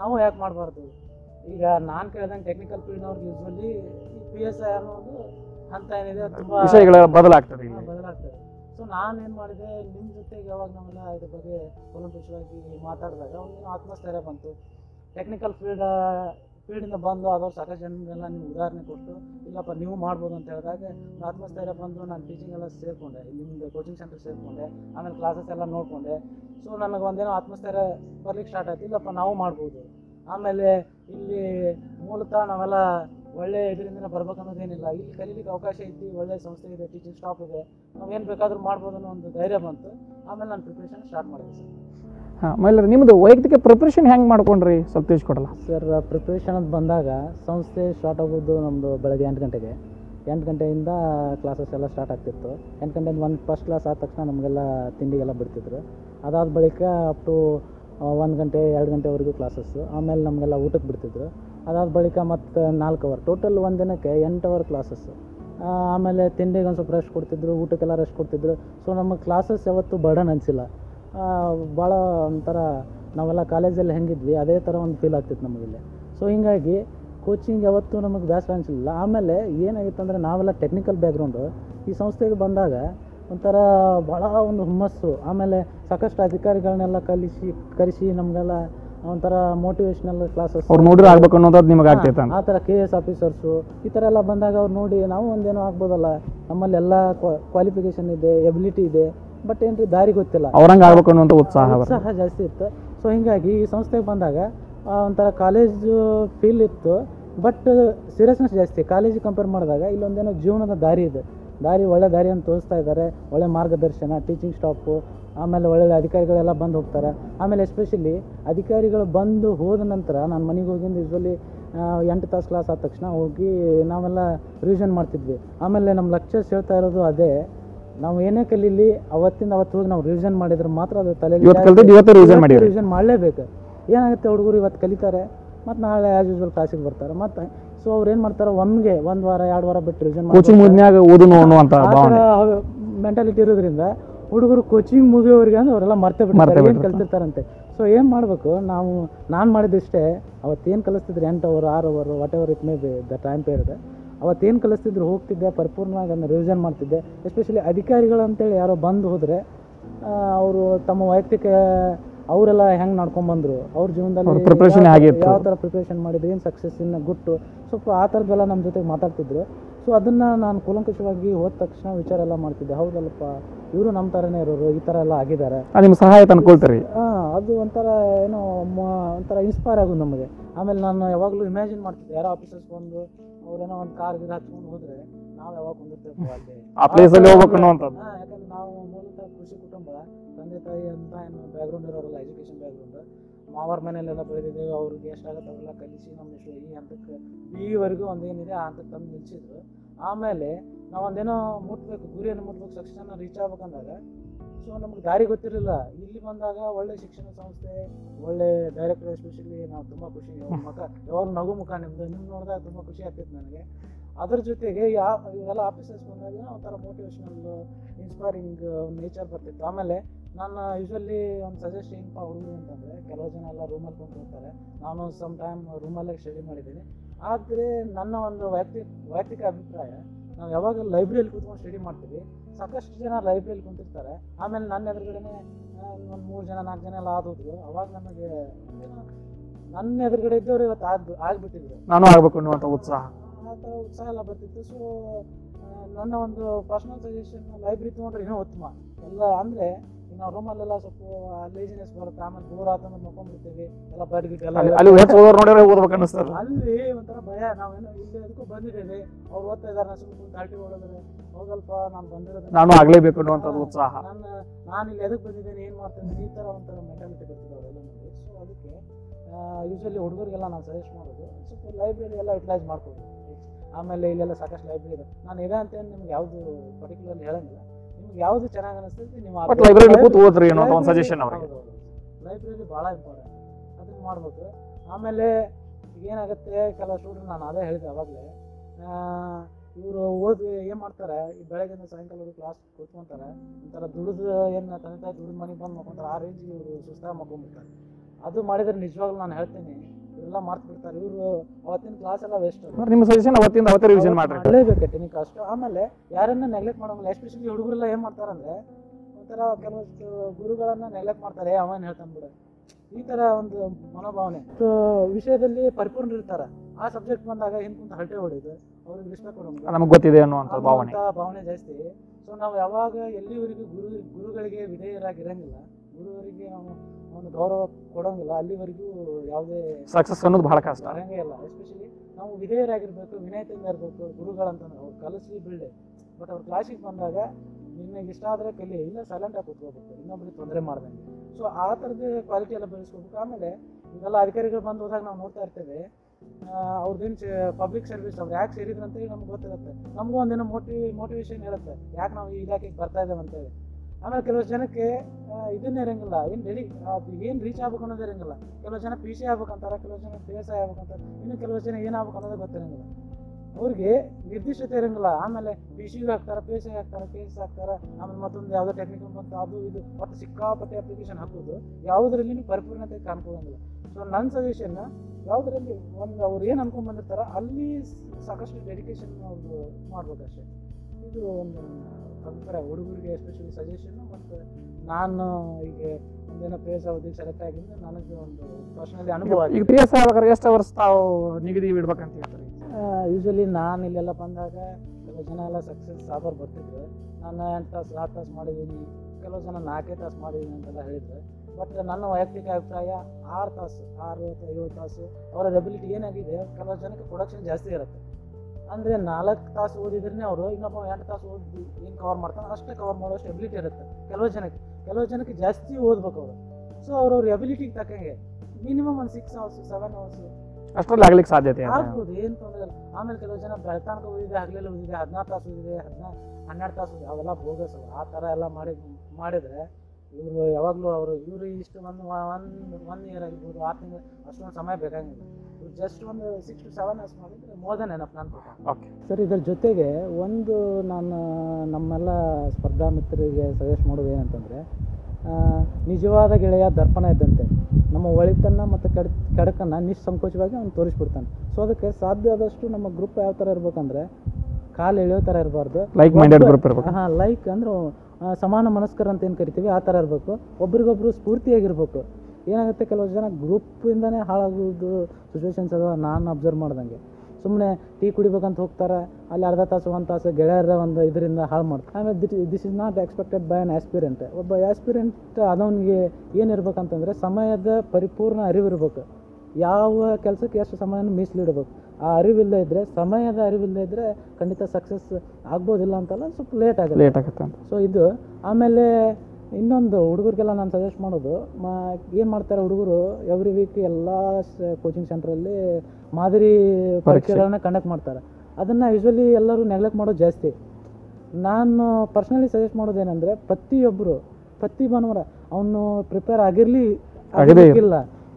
ना याबार् नान केंगे टेक्निकल फील्ड यूजुअली PSI अंत बदल बदल सो नाने निम जो यहाँ बेहतर कोलंपिश आत्मस्थैर्य बनु टेक्निकल फील्ड फील्ड बंद अद्वर साकु जन उदाहरण को इलाप नहीं आत्मस्थैर्य बंद ना टीचिंग सेरको निम्बे कोचिंग सेंटर सेरको आमेल क्लासस नोड़े सो नन आत्मस्थैर्य बरली स्टार्ट आती इलाप नाबूद आमेले मूलतः नावेला ಒಳ್ಳೆ ಇದರಿಂದ ಬರಬೇಕು ಅನ್ನೋದು ಏನಿಲ್ಲ ಇಲ್ಲಿ ಕಲಿಲಿಕ್ಕೆ ಅವಕಾಶ ಐತಿ ಒಳ್ಳೆ ಸಂಸ್ಥೆ ಇದೆ ಟೀಚಿಂಗ್ ಸ್ಟಾಫ್ ಇದೆ ನಾವು ಏನು ಬೇಕಾದರೂ ಮಾಡಬಹುದು ಅನ್ನೋ ಒಂದು ಧೈರ್ಯ ಬಂತು ಆಮೇಲೆ ನಾನು ಪ್ರಿಪರೇಷನ್ ಸ್ಟಾರ್ಟ್ ಮಾಡಿದೆ ಸರ್ ಹಾ ಮೈಲರ್ ನಿಮ್ಮದು ವೈಯಕ್ತಿಕ ಪ್ರಿಪರೇಷನ್ ಹೆಂಗ್ ಮಾಡ್ಕೊಂಡ್ರಿ ಸ್ವಲ್ಪ ತಿಳಿಸ್ಕೊಡಲ್ಲ ಸರ್ ಪ್ರಿಪರೇಷನ್ ಅಂತ ಬಂದಾಗ ಸಂಸ್ಥೆ ಸ್ಟಾರ್ಟ್ ಆಗೋದು ನಮ್ಮದು ಬೆಳಗ್ಗೆ 8 ಗಂಟೆಯಿಂದ ಕ್ಲಾಸಸ್ ಎಲ್ಲ ಸ್ಟಾರ್ಟ್ ಆಗ್ತಿತ್ತು 8 ಗಂಟೆಯಿಂದ ಒಂದು ಫಸ್ಟ್ ಕ್ಲಾಸ್ ಆದ ತಕ್ಷಣ ನಮಗೆಲ್ಲ ತಿಂಡಿಗೆಲ್ಲ ಬಿಡ್ತಿದ್ರು ಅದಾದ ಬಳಿಕ ಅಪ್ ಟು 1 ಗಂಟೆ 2 ಗಂಟೆವರೆಗೂ ಕ್ಲಾಸಸ್ಸು ಆಮೇಲೆ ನಮಗೆಲ್ಲ ಊಟಕ್ಕೆ ಬಿಡ್ತಿದ್ರು ಅದಾದ ಬಳಿಕ ಮತ್ತು 4 ಅವರ್ ಟೋಟಲ್ ಒಂದು ದಿನಕ್ಕೆ 8 ಅವರ್ ಕ್ಲಾಸಸ್ಸು ಆಮೇಲೆ ತಿಂಡಿಗೆ ಒಂದು ಸ್ವಲ್ಪ ರೆಸ್ಟ್ ಕೊಡ್ತಿದ್ರು ಊಟಕ್ಕೆಲ್ಲ ರೆಸ್ಟ್ ಕೊಡ್ತಿದ್ರು ಸೊ ನಮ್ಮ ಕ್ಲಾಸಸ್ ಯಾವತ್ತೂ ಬರ್ಡನ್ ಅನಿಸಿಲ್ಲ ಭಾಳ ಒಂಥರ ನಾವೆಲ್ಲ ಕಾಲೇಜಲ್ಲಿ ಹೆಂಗಿದ್ವಿ ಅದೇ ಥರ ಒಂದು ಫೀಲ್ ಆಗ್ತಿತ್ತು ನಮಗಿಲ್ಲಿ ಸೊ ಹೀಗಾಗಿ ಕೋಚಿಂಗ್ ಯಾವತ್ತೂ ನಮಗೆ ಬೇಸರ ಅನಿಸಿಲ್ಲ ಆಮೇಲೆ ಏನಾಗಿತ್ತು ಅಂದರೆ ನಾವೆಲ್ಲ ಟೆಕ್ನಿಕಲ್ ಬ್ಯಾಕ್ಗ್ರೌಂಡು ಈ ಸಂಸ್ಥೆಗೆ ಬಂದಾಗ ಒಂಥರ ಭಾಳ ಒಂದು ಹುಮ್ಮಸ್ಸು ಆಮೇಲೆ ಸಾಕಷ್ಟು ಅಧಿಕಾರಿಗಳನ್ನೆಲ್ಲ ಕರೆಸಿ ನಮಗೆಲ್ಲ ಒಂಥರ ಮೋಟಿವೇಶ್ನಲ್ ಕ್ಲಾಸಸ್ ಅವ್ರು ನೋಡಿದ್ರೆ ಆಗಬೇಕು ಅನ್ನೋದು ನಿಮಗೆ ಆಗ್ತಿತ್ತು ಆ ಥರ KS ಆಫೀಸರ್ಸು ಈ ಥರ ಎಲ್ಲ ಬಂದಾಗ ಅವ್ರು ನೋಡಿ ನಾವು ಒಂದೇನೋ ಆಗ್ಬೋದಲ್ಲ ನಮ್ಮಲ್ಲಿ ಎಲ್ಲ ಕ್ವಾಲಿಫಿಕೇಷನ್ ಇದೆ ಎಬಿಲಿಟಿ ಇದೆ ಬಟ್ ಏನ್ರಿ ದಾರಿ ಗೊತ್ತಿಲ್ಲ ಅವ್ರಂಗೆ ಆಗಬೇಕು ಅನ್ನೋಂಥ ಉತ್ಸಾಹ ಜಾಸ್ತಿ ಇತ್ತು ಸೊ ಹೀಗಾಗಿ ಈ ಸಂಸ್ಥೆಗೆ ಬಂದಾಗ ಒಂಥರ ಕಾಲೇಜು ಫೀಲ್ ಇತ್ತು ಬಟ್ ಸೀರಿಯಸ್ನೆಸ್ ಜಾಸ್ತಿ ಕಾಲೇಜಿಗೆ ಕಂಪೇರ್ ಮಾಡಿದಾಗ ಇಲ್ಲೊಂದೇನೋ ಜೀವನದ ದಾರಿ ಇದೆ ದಾರಿ ಒಳ್ಳೆ ದಾರಿಯನ್ನು ತೋರಿಸ್ತಾ ಇದ್ದಾರೆ ಒಳ್ಳೆ ಮಾರ್ಗದರ್ಶನ ಟೀಚಿಂಗ್ ಸ್ಟಾಫು ಆಮೇಲೆ ಒಳ್ಳೊಳ್ಳೆ ಅಧಿಕಾರಿಗಳೆಲ್ಲ ಬಂದು ಹೋಗ್ತಾರೆ ಆಮೇಲೆ ಎಸ್ಪೆಷಲಿ ಅಧಿಕಾರಿಗಳು ಬಂದು ಹೋದ ನಂತರ ನಾನು ಮನೆಗೆ ಹೋಗಿಂದು ಯೂಶ್ವಲಿ 8 ತಾಸು ಕ್ಲಾಸ್ ಆದ ತಕ್ಷಣ ಹೋಗಿ ನಾವೆಲ್ಲ ರಿವಿಷನ್ ಮಾಡ್ತಿದ್ವಿ ಆಮೇಲೆ ನಮ್ಮ ಲೆಕ್ಚರ್ಸ್ ಹೇಳ್ತಾ ಇರೋದು ಅದೇ ನಾವು ಏನೇ ಕಲೀಲಿ ಅವತ್ತಿಂದ ಅವತ್ತು ಹೋಗಿ ನಾವು ರಿವಿಷನ್ ಮಾಡಿದ್ರೆ ಮಾತ್ರ ಅದು ತಲೆಯಲ್ಲಿ ರಿವಿಷನ್ ಮಾಡಲೇಬೇಕು ಏನಾಗುತ್ತೆ ಹುಡುಗರು ಇವತ್ತು ಕಲಿತಾರೆ ಮತ್ತು ನಾಳೆ ಆ್ಯಸ್ ಯೂಶ್ವಲ್ ಕ್ಲಾಸಿಗೆ ಬರ್ತಾರೆ ಮತ್ತು ಸೊ ಅವ್ರು ಏನು ಮಾಡ್ತಾರೆ ಒಮ್ಗೆ 1 ವಾರ 2 ವಾರ ಬಿಟ್ಟು ರಿವಿಷನ್ ಮಾಡ್ತಾರೆ ಮೆಂಟಾಲಿಟಿ ಇರೋದ್ರಿಂದ ಹುಡುಗರು ಕೋಚಿಂಗ್ ಮುಗಿಯೋರಿಗೆ ಅಂದ್ರೆ ಅವರೆಲ್ಲ ಮರ್ತೇ ಬಿಡ್ತಾರೆ ಏನು ಕಲಿತಿರ್ತಾರಂತೆ ಸೊ ಏನು ಮಾಡಬೇಕು ನಾನು ಮಾಡಿದ್ದಿಷ್ಟೇ ಅವತ್ತೇನು ಕಲಿಸ್ತಿದ್ರು 8 hour 6 hour whatever it may be the time period ಅವತ್ತೇನು ಕಲಿಸ್ತಿದ್ರು ಹೋಗ್ತಿದ್ದೆ ಪರಿಪೂರ್ಣವಾಗಿ ಅದನ್ನು ರಿವಿಷನ್ ಮಾಡ್ತಿದ್ದೆ ಎಸ್ಪೆಷಲಿ ಅಧಿಕಾರಿಗಳು ಅಂತೇಳಿ ಯಾರೋ ಬಂದು ಹೋದರೆ ಅವರು ತಮ್ಮ ವೈಯಕ್ತಿಕ ಅವರೆಲ್ಲ ಹೆಂಗೆ ನಡ್ಕೊಂಡ್ಬಂದರು ಅವ್ರ ಜೀವನದಲ್ಲಿ ಪ್ರಿಪ್ರೇಷನ್ ಆಗಿತ್ತು ಯಾವ ಥರ ಪ್ರಿಪ್ರೇಷನ್ ಮಾಡಿದ್ರು ಏನು ಸಕ್ಸಸ್ ಇನ್ನು ಗುಟ್ಟು ಸ್ವಲ್ಪ ಆ ಥರದ್ದೆಲ್ಲ ನಮ್ಮ ಜೊತೆಗೆ ಮಾತಾಡ್ತಿದ್ರು ಸೊ ಅದನ್ನು ನಾನು ಕೂಲಂಕುಷವಾಗಿ ಹೋದ ತಕ್ಷಣ ವಿಚಾರ ಎಲ್ಲ ಮಾಡ್ತಿದ್ದೆ ಹೌದಲ್ಲಪ್ಪ ಇವರು ನಮ್ಮ ಥರನೇ ಇರೋರು ಈ ಥರ ಎಲ್ಲ ಆಗಿದ್ದಾರೆ ನಿಮ್ಮ ಸಹಾಯ ತಂದ್ಕೊಳ್ತಾರೆ ಹಾಂ ಅದು ಒಂಥರ ಏನೋ ಒಂಥರ ಇನ್ಸ್ಪೈರ್ ಆಗೋದು ನಮಗೆ ಆಮೇಲೆ ನಾನು ಯಾವಾಗಲೂ ಇಮ್ಯಾಜಿನ್ ಮಾಡ್ತಿದ್ದೆ ಯಾರೋ ಆಫೀಸರ್ಸ್ ಬಂದು ಅವ್ರೇನೋ ಒಂದು ಕಾರ್ ಗಿಡ ಹಚ್ಕೊಂಡು ಹೋದರೆ ನಾವು ಯಾವಾಗ ಹೊಂದಿರ್ತೀವಿ ಅಲ್ಲಿ ಆ ಪ್ಲೇಸಲ್ಲಿ ಹೋಗ್ಬೇಕು ಅನ್ನೋವಂಥದ್ದು ಹಾಂ ಯಾಕಂದರೆ ನಾವು ಮೂಲತಃ ಕೃಷಿ ಕುಟುಂಬ ತಂದೆ ತಾಯಿ ಅಂತ ಏನು ಬ್ಯಾಕ್ಗ್ರೌಂಡ್ ಇರೋರಲ್ಲ ಎಜುಕೇಷನ್ ಬ್ಯಾಕ್ಗ್ರೌಂಡ್ ಮಾವರ ಮನೆಯಲ್ಲೆಲ್ಲ ಬೆಳೆದಿದ್ದೇವೆ ಅವ್ರಿಗೆ ಎಷ್ಟಾಗುತ್ತೆ ಅವೆಲ್ಲ ಕಲಿಸಿ ನಮ್ಮ ಈ ಹಂತಕ್ಕೆ ಈವರೆಗೂ ಒಂದೇನಿದೆ ಆ ಹಂತಕ್ಕೆ ತಂದು ನಿಲ್ಲಿಸಿದ್ರು ಆಮೇಲೆ ನಾವೊಂದೇನೋ ಮುಟ್ಬೇಕು ಗುರಿಯನ್ನು ಮುಟ್ಬೇಕು ಸಕ್ಷನ್ನ ರೀಚ್ ಆಗ್ಬೇಕಂದಾಗ ಸೊ ನಮ್ಗೆ ದಾರಿ ಗೊತ್ತಿರಲಿಲ್ಲ ಇಲ್ಲಿ ಬಂದಾಗ ಒಳ್ಳೆ ಶಿಕ್ಷಣ ಸಂಸ್ಥೆ ಒಳ್ಳೆ ಡೈರೆಕ್ಟರ್ ಎಸ್ಪೆಷಲಿ ನಾವು ತುಂಬ ಖುಷಿ ಯಾವಾಗ ನಗು ಮುಖ ನಿಮ್ದು ನೋಡಿದಾಗ ತುಂಬ ಖುಷಿ ಆಗ್ತಿತ್ತು ನನಗೆ ಅದ್ರ ಜೊತೆಗೆ ಇವರೆಲ್ಲ ಆಫೀಸರ್ಸ್ ಬಂದಾಗ ಒಂಥರ ಮೋಟಿವೇಶ್ನಲ್ ಇನ್ಸ್ಪೈರಿಂಗ್ ನೇಚರ್ ಬರ್ತಿತ್ತು ಆಮೇಲೆ ನಾನು ಯೂಶ್ವಲಿ ಒಂದು ಸಜೆಸ್ಟ್ ಏನಪ್ಪ ಹುಡುಗರು ಅಂತಂದರೆ ಕೆಲವು ಜನ ಎಲ್ಲ ರೂಮಲ್ಲಿ ಕೊಂಡ್ಕೊಳ್ತಾರೆ ನಾನು ಸಮ್ ಟೈಮ್ ರೂಮಲ್ಲೇ ಸ್ಟಡಿ ಮಾಡಿದ್ದೀನಿ ಆದರೆ ನನ್ನ ಒಂದು ವೈಯಕ್ತಿಕ ಅಭಿಪ್ರಾಯ ನಾವು ಯಾವಾಗ ಲೈಬ್ರರಿಯಲ್ಲಿ ಕೂತ್ಕೊಂಡು ಸ್ಟಡಿ ಮಾಡ್ತೀವಿ ಸಾಕಷ್ಟು ಜನ ಲೈಬ್ರರಿಯಲ್ಲಿ ಕುಂತಿರ್ತಾರೆ ಆಮೇಲೆ ನನ್ನ ಎದುರುಗಡೆನೇ ಒಂದು 3 ಜನ 4 ಜನ ಎಲ್ಲ ಆದೋದ್ರು ಅವಾಗ ನನಗೆ ನನ್ನ ಎದುರುಗಡೆ ಇದ್ದವರು ಇವತ್ತು ಆಗ್ಬಿಟ್ಟಿದ್ರು ನಾನು ಆಗಬೇಕು ಅನ್ನುವಂಥ ಉತ್ಸಾಹ ಆ ಥರ ಉತ್ಸಾಹ ಎಲ್ಲ ಬರ್ತಿತ್ತು ಸೊ ನನ್ನ ಒಂದು ಪರ್ಸ್ನಲ್ ಸಜೆಷನ್ ಲೈಬ್ರರಿ ತೊಗೊಂಡ್ರೆ ಇನ್ನೂ ಉತ್ತಮ ಎಲ್ಲ ಅಂದರೆ ನಾವು ರೂಮಲ್ಲೆಲ್ಲ ಸ್ವಲ್ಪ ಲೇಜಿನೆಸ್ ಬರುತ್ತೆ, ಆಮೇಲೆ ಬೋರ್ ಆತ ಮಕ್ಕೊಂಡ್ಬಿಡ್ತೀವಿ ಎಲ್ಲ ಬಡ್ಗಿಟ್ಟು ಓದೋರು ನೋಡಿದ್ರೆ ಓದ್ಬೇಕು ಅನ್ನಿಸ್ತಾರೆ. ಅಲ್ಲಿ ಒಂಥರ ಭಯ, ನಾವೇನೋ ಇಲ್ಲಿ ಅದಕ್ಕೂ ಬಂದಿದ್ದೇವೆ, ಅವ್ರು ಓದ್ತಾ ಇದ್ದಾರೆ, ನಾನು ಸುಮ್ಮನೆ ದಾಟಿ ಓಡೋದ್ರೆ ಹೋಗಲ್ಪ ನಾನು ಬಂದಿರೋದು ನಾನು ಆಗಲೇಬೇಕು ಅನ್ನುವಂಥದ್ದು ಉತ್ಸಾಹ, ನಾನು ಇಲ್ಲಿ ಎದಕ್ಕೆ ಬಂದಿದ್ದೇನೆ ಏನು ಮಾಡ್ತೇನೆ ಈ ಥರ ಒಂಥರ ಮೆಂಟಾಲಿಟಿ ಬರ್ತದೆ ಅವರೆಲ್ಲ ನಮಗೆ. ಸೊ ಅದಕ್ಕೆ ಯೂಶ್ವಲಿ ಹುಡುಗರಿಗೆಲ್ಲ ನಾನು ಸಜೆಸ್ಟ್ ಮಾಡೋದು ಸ್ವಲ್ಪ ಲೈಬ್ರರಿ ಎಲ್ಲ ಯುಟಿಲೈಸ್ ಮಾಡ್ಕೊಡಿ. ಆಮೇಲೆ ಇಲ್ಲೆಲ್ಲ ಸಾಕಷ್ಟು ಲೈಬ್ರರಿ ಇದೆ, ನಾನು ಇದೆ ಅಂತ ನಿಮ್ಗೆ ಯಾವುದು ಪರ್ಟಿಕ್ಯುಲರ್ಲಿ ಹೇಳಂಗಿಲ್ಲ, ನಿಮ್ಗೆ ಯಾವುದು ಚೆನ್ನಾಗಿ ಅನಿಸ್ತೈತಿ ನೀವು ಲೈಬ್ರರಿ ಕೂತು ಓದ್ರಿ ಅನ್ನೋ ಒಂದು ಸಜೆಷನ್ ಅವ್ರಿಗೆ. ಲೈಬ್ರರಿ ಭಾಳ ಇಂಪಾರ್ಟೆಂಟ್, ಅದನ್ನು ಮಾಡಬೇಕು. ಆಮೇಲೆ ಏನಾಗುತ್ತೆ ಕೆಲವು ಸ್ಟೂಡೆಂಟ್, ನಾನು ಅದೇ ಹೇಳಿದೆ ಅವಾಗಲೇ, ಇವರು ಓದಿ ಏನು ಮಾಡ್ತಾರೆ ಈ ಬೆಳಗ್ಗೆಯಿಂದ ಸಾಯಂಕಾಲವರೆಗೂ ಕ್ಲಾಸ್ ಕೂತ್ಕೊತಾರೆ, ಒಂಥರ ದುಡಿದು ಏನು ತಂದೆ ತಾಯಿ ದುಡಿದು ಮನೆಗೆ ಬಂದು ಮಕ್ಕೊಂತಾರೆ, ಆ ರೇಂಜಿಗೆ ಇವರು ಸುಸ್ತಾಗಿ ಮಕ್ಕೊಂಡ್ಬಿಡ್ತಾರೆ. ಅದು ಮಾಡಿದರೆ ನಿಜವಾಗ್ಲೂ ನಾನು ಹೇಳ್ತೀನಿ ಎಲ್ಲ ಮಾರ್ಕ್ ಬಿಡ್ತಾರೆ ಇವರು, ಅವತ್ತಿನ ಕ್ಲಾಸ್ ಎಲ್ಲ ವೇಸ್ಟ್. ನಿಮ್ಮ ಸಜೆಷನ್ ಅವತ್ತಿಂದ ಅವತ್ತೇ ರಿವಿಷನ್ ಮಾಡ್ತಾರೆ, ಒಳ್ಳೇಬೇಕು ಟೆಕ್ನಿಕ್ ಅಷ್ಟು. ಆಮೇಲೆ ಯಾರನ್ನ ನೆಗ್ಲೆಕ್ಟ್ ಮಾಡೋಂಗಿಲ್ಲ, ಎಸ್ಪೆಷಲಿ ಹುಡುಗರೆಲ್ಲ ಏನು ಮಾಡ್ತಾರೆ ಅಂದರೆ ಒಂಥರ ಕೆಲವೊಂದು ಗುರುಗಳನ್ನು ನೆಗ್ಲೆಕ್ಟ್ ಮಾಡ್ತಾರೆ, ಅವನು ಹೇಳ್ತಾನೆ ಬಿಡ ಈ ಥರ ಒಂದು ಮನೋಭಾವನೆ. ವಿಷಯದಲ್ಲಿ ಪರಿಪೂರ್ಣ ಇರ್ತಾರೆ, ಆ ಸಬ್ಜೆಕ್ಟ್ ಬಂದಾಗ ಹಿಂದೆ ಹರಟೆ ಹೊಡೆದು ಅವ್ರಿಗೆ ರಿಸ್ಪೆಕ್ಟ್ ಕೊಡೋಂಗಿಲ್ಲ, ನಮಗೆ ಗೊತ್ತಿದೆ ಅನ್ನುವಂಥ ಭಾವನೆ ಜಾಸ್ತಿ. ಸೊ ನಾವು ಯಾವಾಗ ಎಲ್ಲಿವರೆಗೂ ಗುರುಗಳಿಗೆ ವಿಧೇಯರಾಗಿರಂಗಿಲ್ಲ, ಗುರುವರಿಗೆ ನಾವು ಒಂದು ಗೌರವ ಕೊಡೋಂಗಿಲ್ಲ, ಅಲ್ಲಿವರೆಗೂ ಯಾವುದೇ ಸಕ್ಸಸ್ ಅನ್ನೋದು ಬಹಳ ಕಷ್ಟ ಹಂಗೆ ಇಲ್ಲ. ಎಸ್ಪೆಷಲಿ ನಾವು ವಿಧೇಯರಾಗಿರ್ಬೇಕು, ವಿನಯತೆಯಿಂದ ಇರಬೇಕು. ಗುರುಗಳಂತಂದ್ರೆ ಅವ್ರು ಕಲಿಸಿ ಬಿಡಲಿ, ಬಟ್ ಅವ್ರು ಕ್ಲಾಸಿಗೆ ಬಂದಾಗ ನಿಮಗೆ ಇಷ್ಟ ಆದರೆ ಕಲಿ, ಇಲ್ಲ ಸೈಲೆಂಟಾಗಿ ಕೂತ್ಕೋಬೇಕು, ಇನ್ನೊಬ್ರಿಗೆ ತೊಂದರೆ ಮಾಡ್ದಂಗೆ. ಸೊ ಆ ಥರದ ಕ್ವಾಲಿಟಿ ಎಲ್ಲ ಬೆಳೆಸ್ಕೋಬೇಕು. ಆಮೇಲೆ ಇವೆಲ್ಲ ಅಧಿಕಾರಿಗಳು ಬಂದು ಹೋದಾಗ ನಾವು ನೋಡ್ತಾ ಇರ್ತೇವೆ, ಅವ್ರದ್ದೇನು ಪಬ್ಲಿಕ್ ಸರ್ವಿಸ್ ಅವ್ರು ಯಾಕೆ ಸೇರಿದ್ರು ಅಂತೇಳಿ ನಮ್ಗೆ ಗೊತ್ತಿರುತ್ತೆ, ನಮಗೂ ಒಂದೇನೋ ಮೋಟಿವೇಶನ್ ಇರುತ್ತೆ, ಯಾಕೆ ನಾವು ಇಲಾಖೆಗೆ ಬರ್ತಾ ಇದ್ದೇವೆ ಅಂತೇಳಿ. ಆಮೇಲೆ ಕೆಲವು ಜನಕ್ಕೆ ಇದನ್ನೇ ಇರೋಂಗಿಲ್ಲ, ಏನು ರೆಡಿ ಅದು ಏನು ರೀಚ್ ಆಗ್ಬೇಕು ಅನ್ನೋದು ಇರೋಂಗಿಲ್ಲ. ಕೆಲವು ಜನ PSI ಆಗ್ಬೇಕಂತಾರೆ, ಕೆಲವು ಜನ PSI ಆಗ್ಬೇಕಂತಾರೆ, ಇನ್ನು ಕೆಲವು ಜನ ಏನಾಗಬೇಕು ಅನ್ನೋದು ಗೊತ್ತಿರೋಂಗಿಲ್ಲ, ಅವ್ರಿಗೆ ನಿರ್ದಿಷ್ಟತೆ ಇರೋಂಗಿಲ್ಲ. ಆಮೇಲೆ PSI ಹಾಕ್ತಾರೆ, PSI ಹಾಕ್ತಾರೆ, ಕೇಸ್ ಹಾಕ್ತಾರೆ, ಆಮೇಲೆ ಮತ್ತೊಂದು ಯಾವುದೋ ಟೆಕ್ನಿಕಲ್ ಮತ್ತು ಅದು ಇದು ಒಟ್ಟು ಸಿಕ್ಕಾಪಟ್ಟೆ ಅಪ್ಲಿಕೇಶನ್ ಹಾಕೋದು, ಯಾವುದರಲ್ಲಿ ಪರಿಪೂರ್ಣತೆ ಕಾಣ್ಕೊಳ್ಳೋಂಗಿಲ್ಲ. ಸೊ ನನ್ನ ಸಜೆಷನ್ನ ಯಾವುದರಲ್ಲಿ ಒಂದು ಅವ್ರು ಏನು ಅನ್ಕೊಂಡು ಬಂದಿರ್ತಾರೋ ಅಲ್ಲಿ ಸಾಕಷ್ಟು ಡೆಡಿಕೇಶನ್ ಅವ್ರು ಮಾಡ್ಬೋದು ಅಷ್ಟೇ. ಇದು ಒಂದು ಅಭಿಪ್ರಾಯ ಹುಡುಗರಿಗೆ, ಎಸ್ಪೆಷಲಿ ಸಜೆಷನ್ನು. ಮತ್ತು ನಾನು ಈಗ ಒಂದೇನೋ PSI ಅವಧಿಗೆ ಸೆಲೆಕ್ಟ್ ಆಗಿದ್ದು ನನಗೆ ಒಂದು ಪರ್ಸನಲಿ ಅನುಭವ. ಈಗ PSI ಆವಾಗ ಎಷ್ಟು ಅವರ್ಸ್ ತಾವು ನಿಗದಿ ಇಡ್ಬೇಕಂತ ಹೇಳ್ತಾರೆ? ಯೂಶ್ವಲಿ ನಾನು ಇಲ್ಲೆಲ್ಲ ಬಂದಾಗ ಕೆಲವು ಜನ ಎಲ್ಲ ಸಕ್ಸಸ್ ಸಾಫರ್ ಬರ್ತಿದ್ರು, ನಾನು 8 ತಾಸು 7 ತಾಸು ಮಾಡಿದ್ದೀನಿ, ಕೆಲವು ಜನ 4 ತಾಸು ಮಾಡಿದ್ದೀನಿ ಅಂತೆಲ್ಲ ಹೇಳಿದ್ರು. ಬಟ್ ನನ್ನ ವೈಯಕ್ತಿಕ ಅಭಿಪ್ರಾಯ 6 ತಾಸು, 6 ಅಥವಾ 7 ತಾಸು ಅವರ ಎಬಿಲಿಟಿ ಏನಾಗಿದೆ, ಕೆಲವು ಜನಕ್ಕೆ ಪ್ರೊಡಕ್ಷನ್ ಜಾಸ್ತಿ ಇರುತ್ತೆ, ಅಂದರೆ 4 ತಾಸು ಓದಿದ್ರೆ ಅವರು ಇನ್ನೊಬ್ಬ 8 ತಾಸು ಓದಿ ಏನು ಕವರ್ ಮಾಡ್ತಾನೆ ಅಷ್ಟೇ ಕವರ್ ಮಾಡೋಷ್ಟು ಎಬಿಲಿಟಿ ಇರುತ್ತೆ ಕೆಲವು ಜನಕ್ಕೆ ಜಾಸ್ತಿ ಓದ್ಬೇಕು ಅವರು. ಸೊ ಅವ್ರವ್ರ ಎಬಿಲಿಟಿಗೆ ತಕ್ಕಂಗೆ ಮಿನಿಮಮ್ ಒಂದು 6 ಅವರ್ಸು 7 ಅವರ್ಸು ಅಷ್ಟರಲ್ಲಿ ಆಗ್ಲಿಕ್ಕೆ ಸಾಧ್ಯತೆ ಆಗ್ಬೋದು, ಏನು ತೊಂದರೆ ಇಲ್ಲ. ಆಮೇಲೆ ಕೆಲವು ಜನ ಬೆಳತಾನಕ ಓದಿದೆ, ಹಗಲೆಲ್ಲ ಓದಿದೆ, 14 ತಾಸು ಓದಿದೆ, 12 ತಾಸು ಓದಿದೆ, ಅವೆಲ್ಲ ಬೋಗಸ್. ಆ ಥರ ಎಲ್ಲ ಮಾಡಿದರೆ ಇವರು ಯಾವಾಗಲೂ ಇವರು ಇಷ್ಟು ಒನ್ ಇಯರ್ ಆಗಿರ್ಬೋದು, 6 ತಿಂಗಳು ಅಷ್ಟೊಂದು ಸಮಯ ಬೇಕಾಗಿಲ್ಲ, ಜಸ್ಟ್ ಒಂದು 6 to 7 hours ಮಾಡಿದ್ರೆ ಮೋರ್ ದನ್ ಎನಫ್ ನಾನು ಓಕೆ ಸರ್. ಇದರ ಜೊತೆಗೆ ಒಂದು ನಾನು ನಮ್ಮೆಲ್ಲ ಸ್ಪರ್ಧಾ ಮಿತ್ರರಿಗೆ ಸಜೆಸ್ಟ್ ಮಾಡೋದು ಏನಂತಂದರೆ, ನಿಜವಾದ ಗೆಳೆಯ ದರ್ಪಣ ಇದ್ದಂತೆ, ನಮ್ಮ ಒಳಿತನ್ನು ಮತ್ತು ಕಡಕನ್ನು ನಿಸ್ಸಂಕೋಚವಾಗಿ ಅವ್ನು ತೋರಿಸ್ಬಿಡ್ತಾನೆ. ಸೊ ಅದಕ್ಕೆ ಸಾಧ್ಯ ಆದಷ್ಟು ನಮ್ಮ ಗ್ರೂಪ್ ಯಾವ ಥರ ಇರಬೇಕಂದ್ರೆ ಕಾಲು ಎಳೆಯೋ ಥರ ಇರಬಾರ್ದು, ಲೈಕ್ ಮೈಂಡೆಡ್ ಗ್ರೂಪ್ ಇರಬೇಕು. ಹಾಂ, ಲೈಕ್ ಅಂದರೆ ಸಮಾನ ಮನಸ್ಕರಂತ ಏನು ಕರಿತೀವಿ ಆ ಥರ ಇರಬೇಕು, ಒಬ್ರಿಗೊಬ್ರು ಸ್ಫೂರ್ತಿಯಾಗಿರಬೇಕು. ಏನಾಗುತ್ತೆ ಕೆಲವು ಜನ ಗ್ರೂಪಿಂದನೇ ಹಾಳಾಗೋದು ಸಿಚುವೇಷನ್ಸ್ ಅದ, ನಾನು ಅಬ್ಸರ್ವ್ ಮಾಡ್ದಂಗೆ. ಸುಮ್ಮನೆ ಟೀ ಕುಡಿಬೇಕಂತ ಹೋಗ್ತಾರೆ, ಅಲ್ಲಿ 1/2 ತಾಸು 1 ತಾಸು ಗೆಳೆಯರ ಒಂದು ಇದರಿಂದ ಹಾಳು ಮಾಡ್ತಾರೆ. ಆಮೇಲೆ this is not expected by an aspirant. ಒಬ್ಬ ಆ್ಯಸ್ಪಿರೆಂಟ್ ಅದವನಿಗೆ ಏನಿರ್ಬೇಕಂತಂದರೆ ಸಮಯದ ಪರಿಪೂರ್ಣ ಅರಿವಿರ್ಬೇಕು, ಯಾವ ಕೆಲಸಕ್ಕೆ ಎಷ್ಟು ಸಮಯನ ಮೀಸಲಿಡ್ಬೇಕು, ಆ ಅರಿವಿಲ್ಲದೆ ಇದ್ದರೆ ಸಮಯದ ಅರಿವಿಲ್ಲದೆ ಇದ್ದರೆ ಖಂಡಿತ ಸಕ್ಸಸ್ ಆಗ್ಬೋದಿಲ್ಲ ಅಂತಲ್ಲ, ಸ್ವಲ್ಪ ಲೇಟ್ ಆಗುತ್ತೆ. ಸೊ ಇದು. ಆಮೇಲೆ ಇನ್ನೊಂದು ಹುಡುಗರಿಗೆಲ್ಲ ನಾನು ಸಜೆಸ್ಟ್ ಮಾಡೋದು, ಏನು ಮಾಡ್ತಾರೆ ಹುಡುಗರು, ಎವ್ರಿ ವೀಕ್ ಎಲ್ಲ ಕೋಚಿಂಗ್ ಸೆಂಟ್ರಲ್ಲಿ ಮಾದರಿ ಪರೀಕ್ಷೆಗಳನ್ನ ಕಂಡಕ್ಟ್ ಮಾಡ್ತಾರೆ, ಅದನ್ನು ಯೂಶ್ವಲಿ ಎಲ್ಲರೂ ನೆಗ್ಲೆಕ್ಟ್ ಮಾಡೋದು ಜಾಸ್ತಿ. ನಾನು ಪರ್ಸ್ನಲಿ ಸಜೆಸ್ಟ್ ಮಾಡೋದೇನೆಂದರೆ ಪ್ರತಿಯೊಬ್ಬರು ಪ್ರತಿಭಾನುವರ ಅವನು ಪ್ರಿಪೇರ್ ಆಗಿರಲಿಲ್ಲ,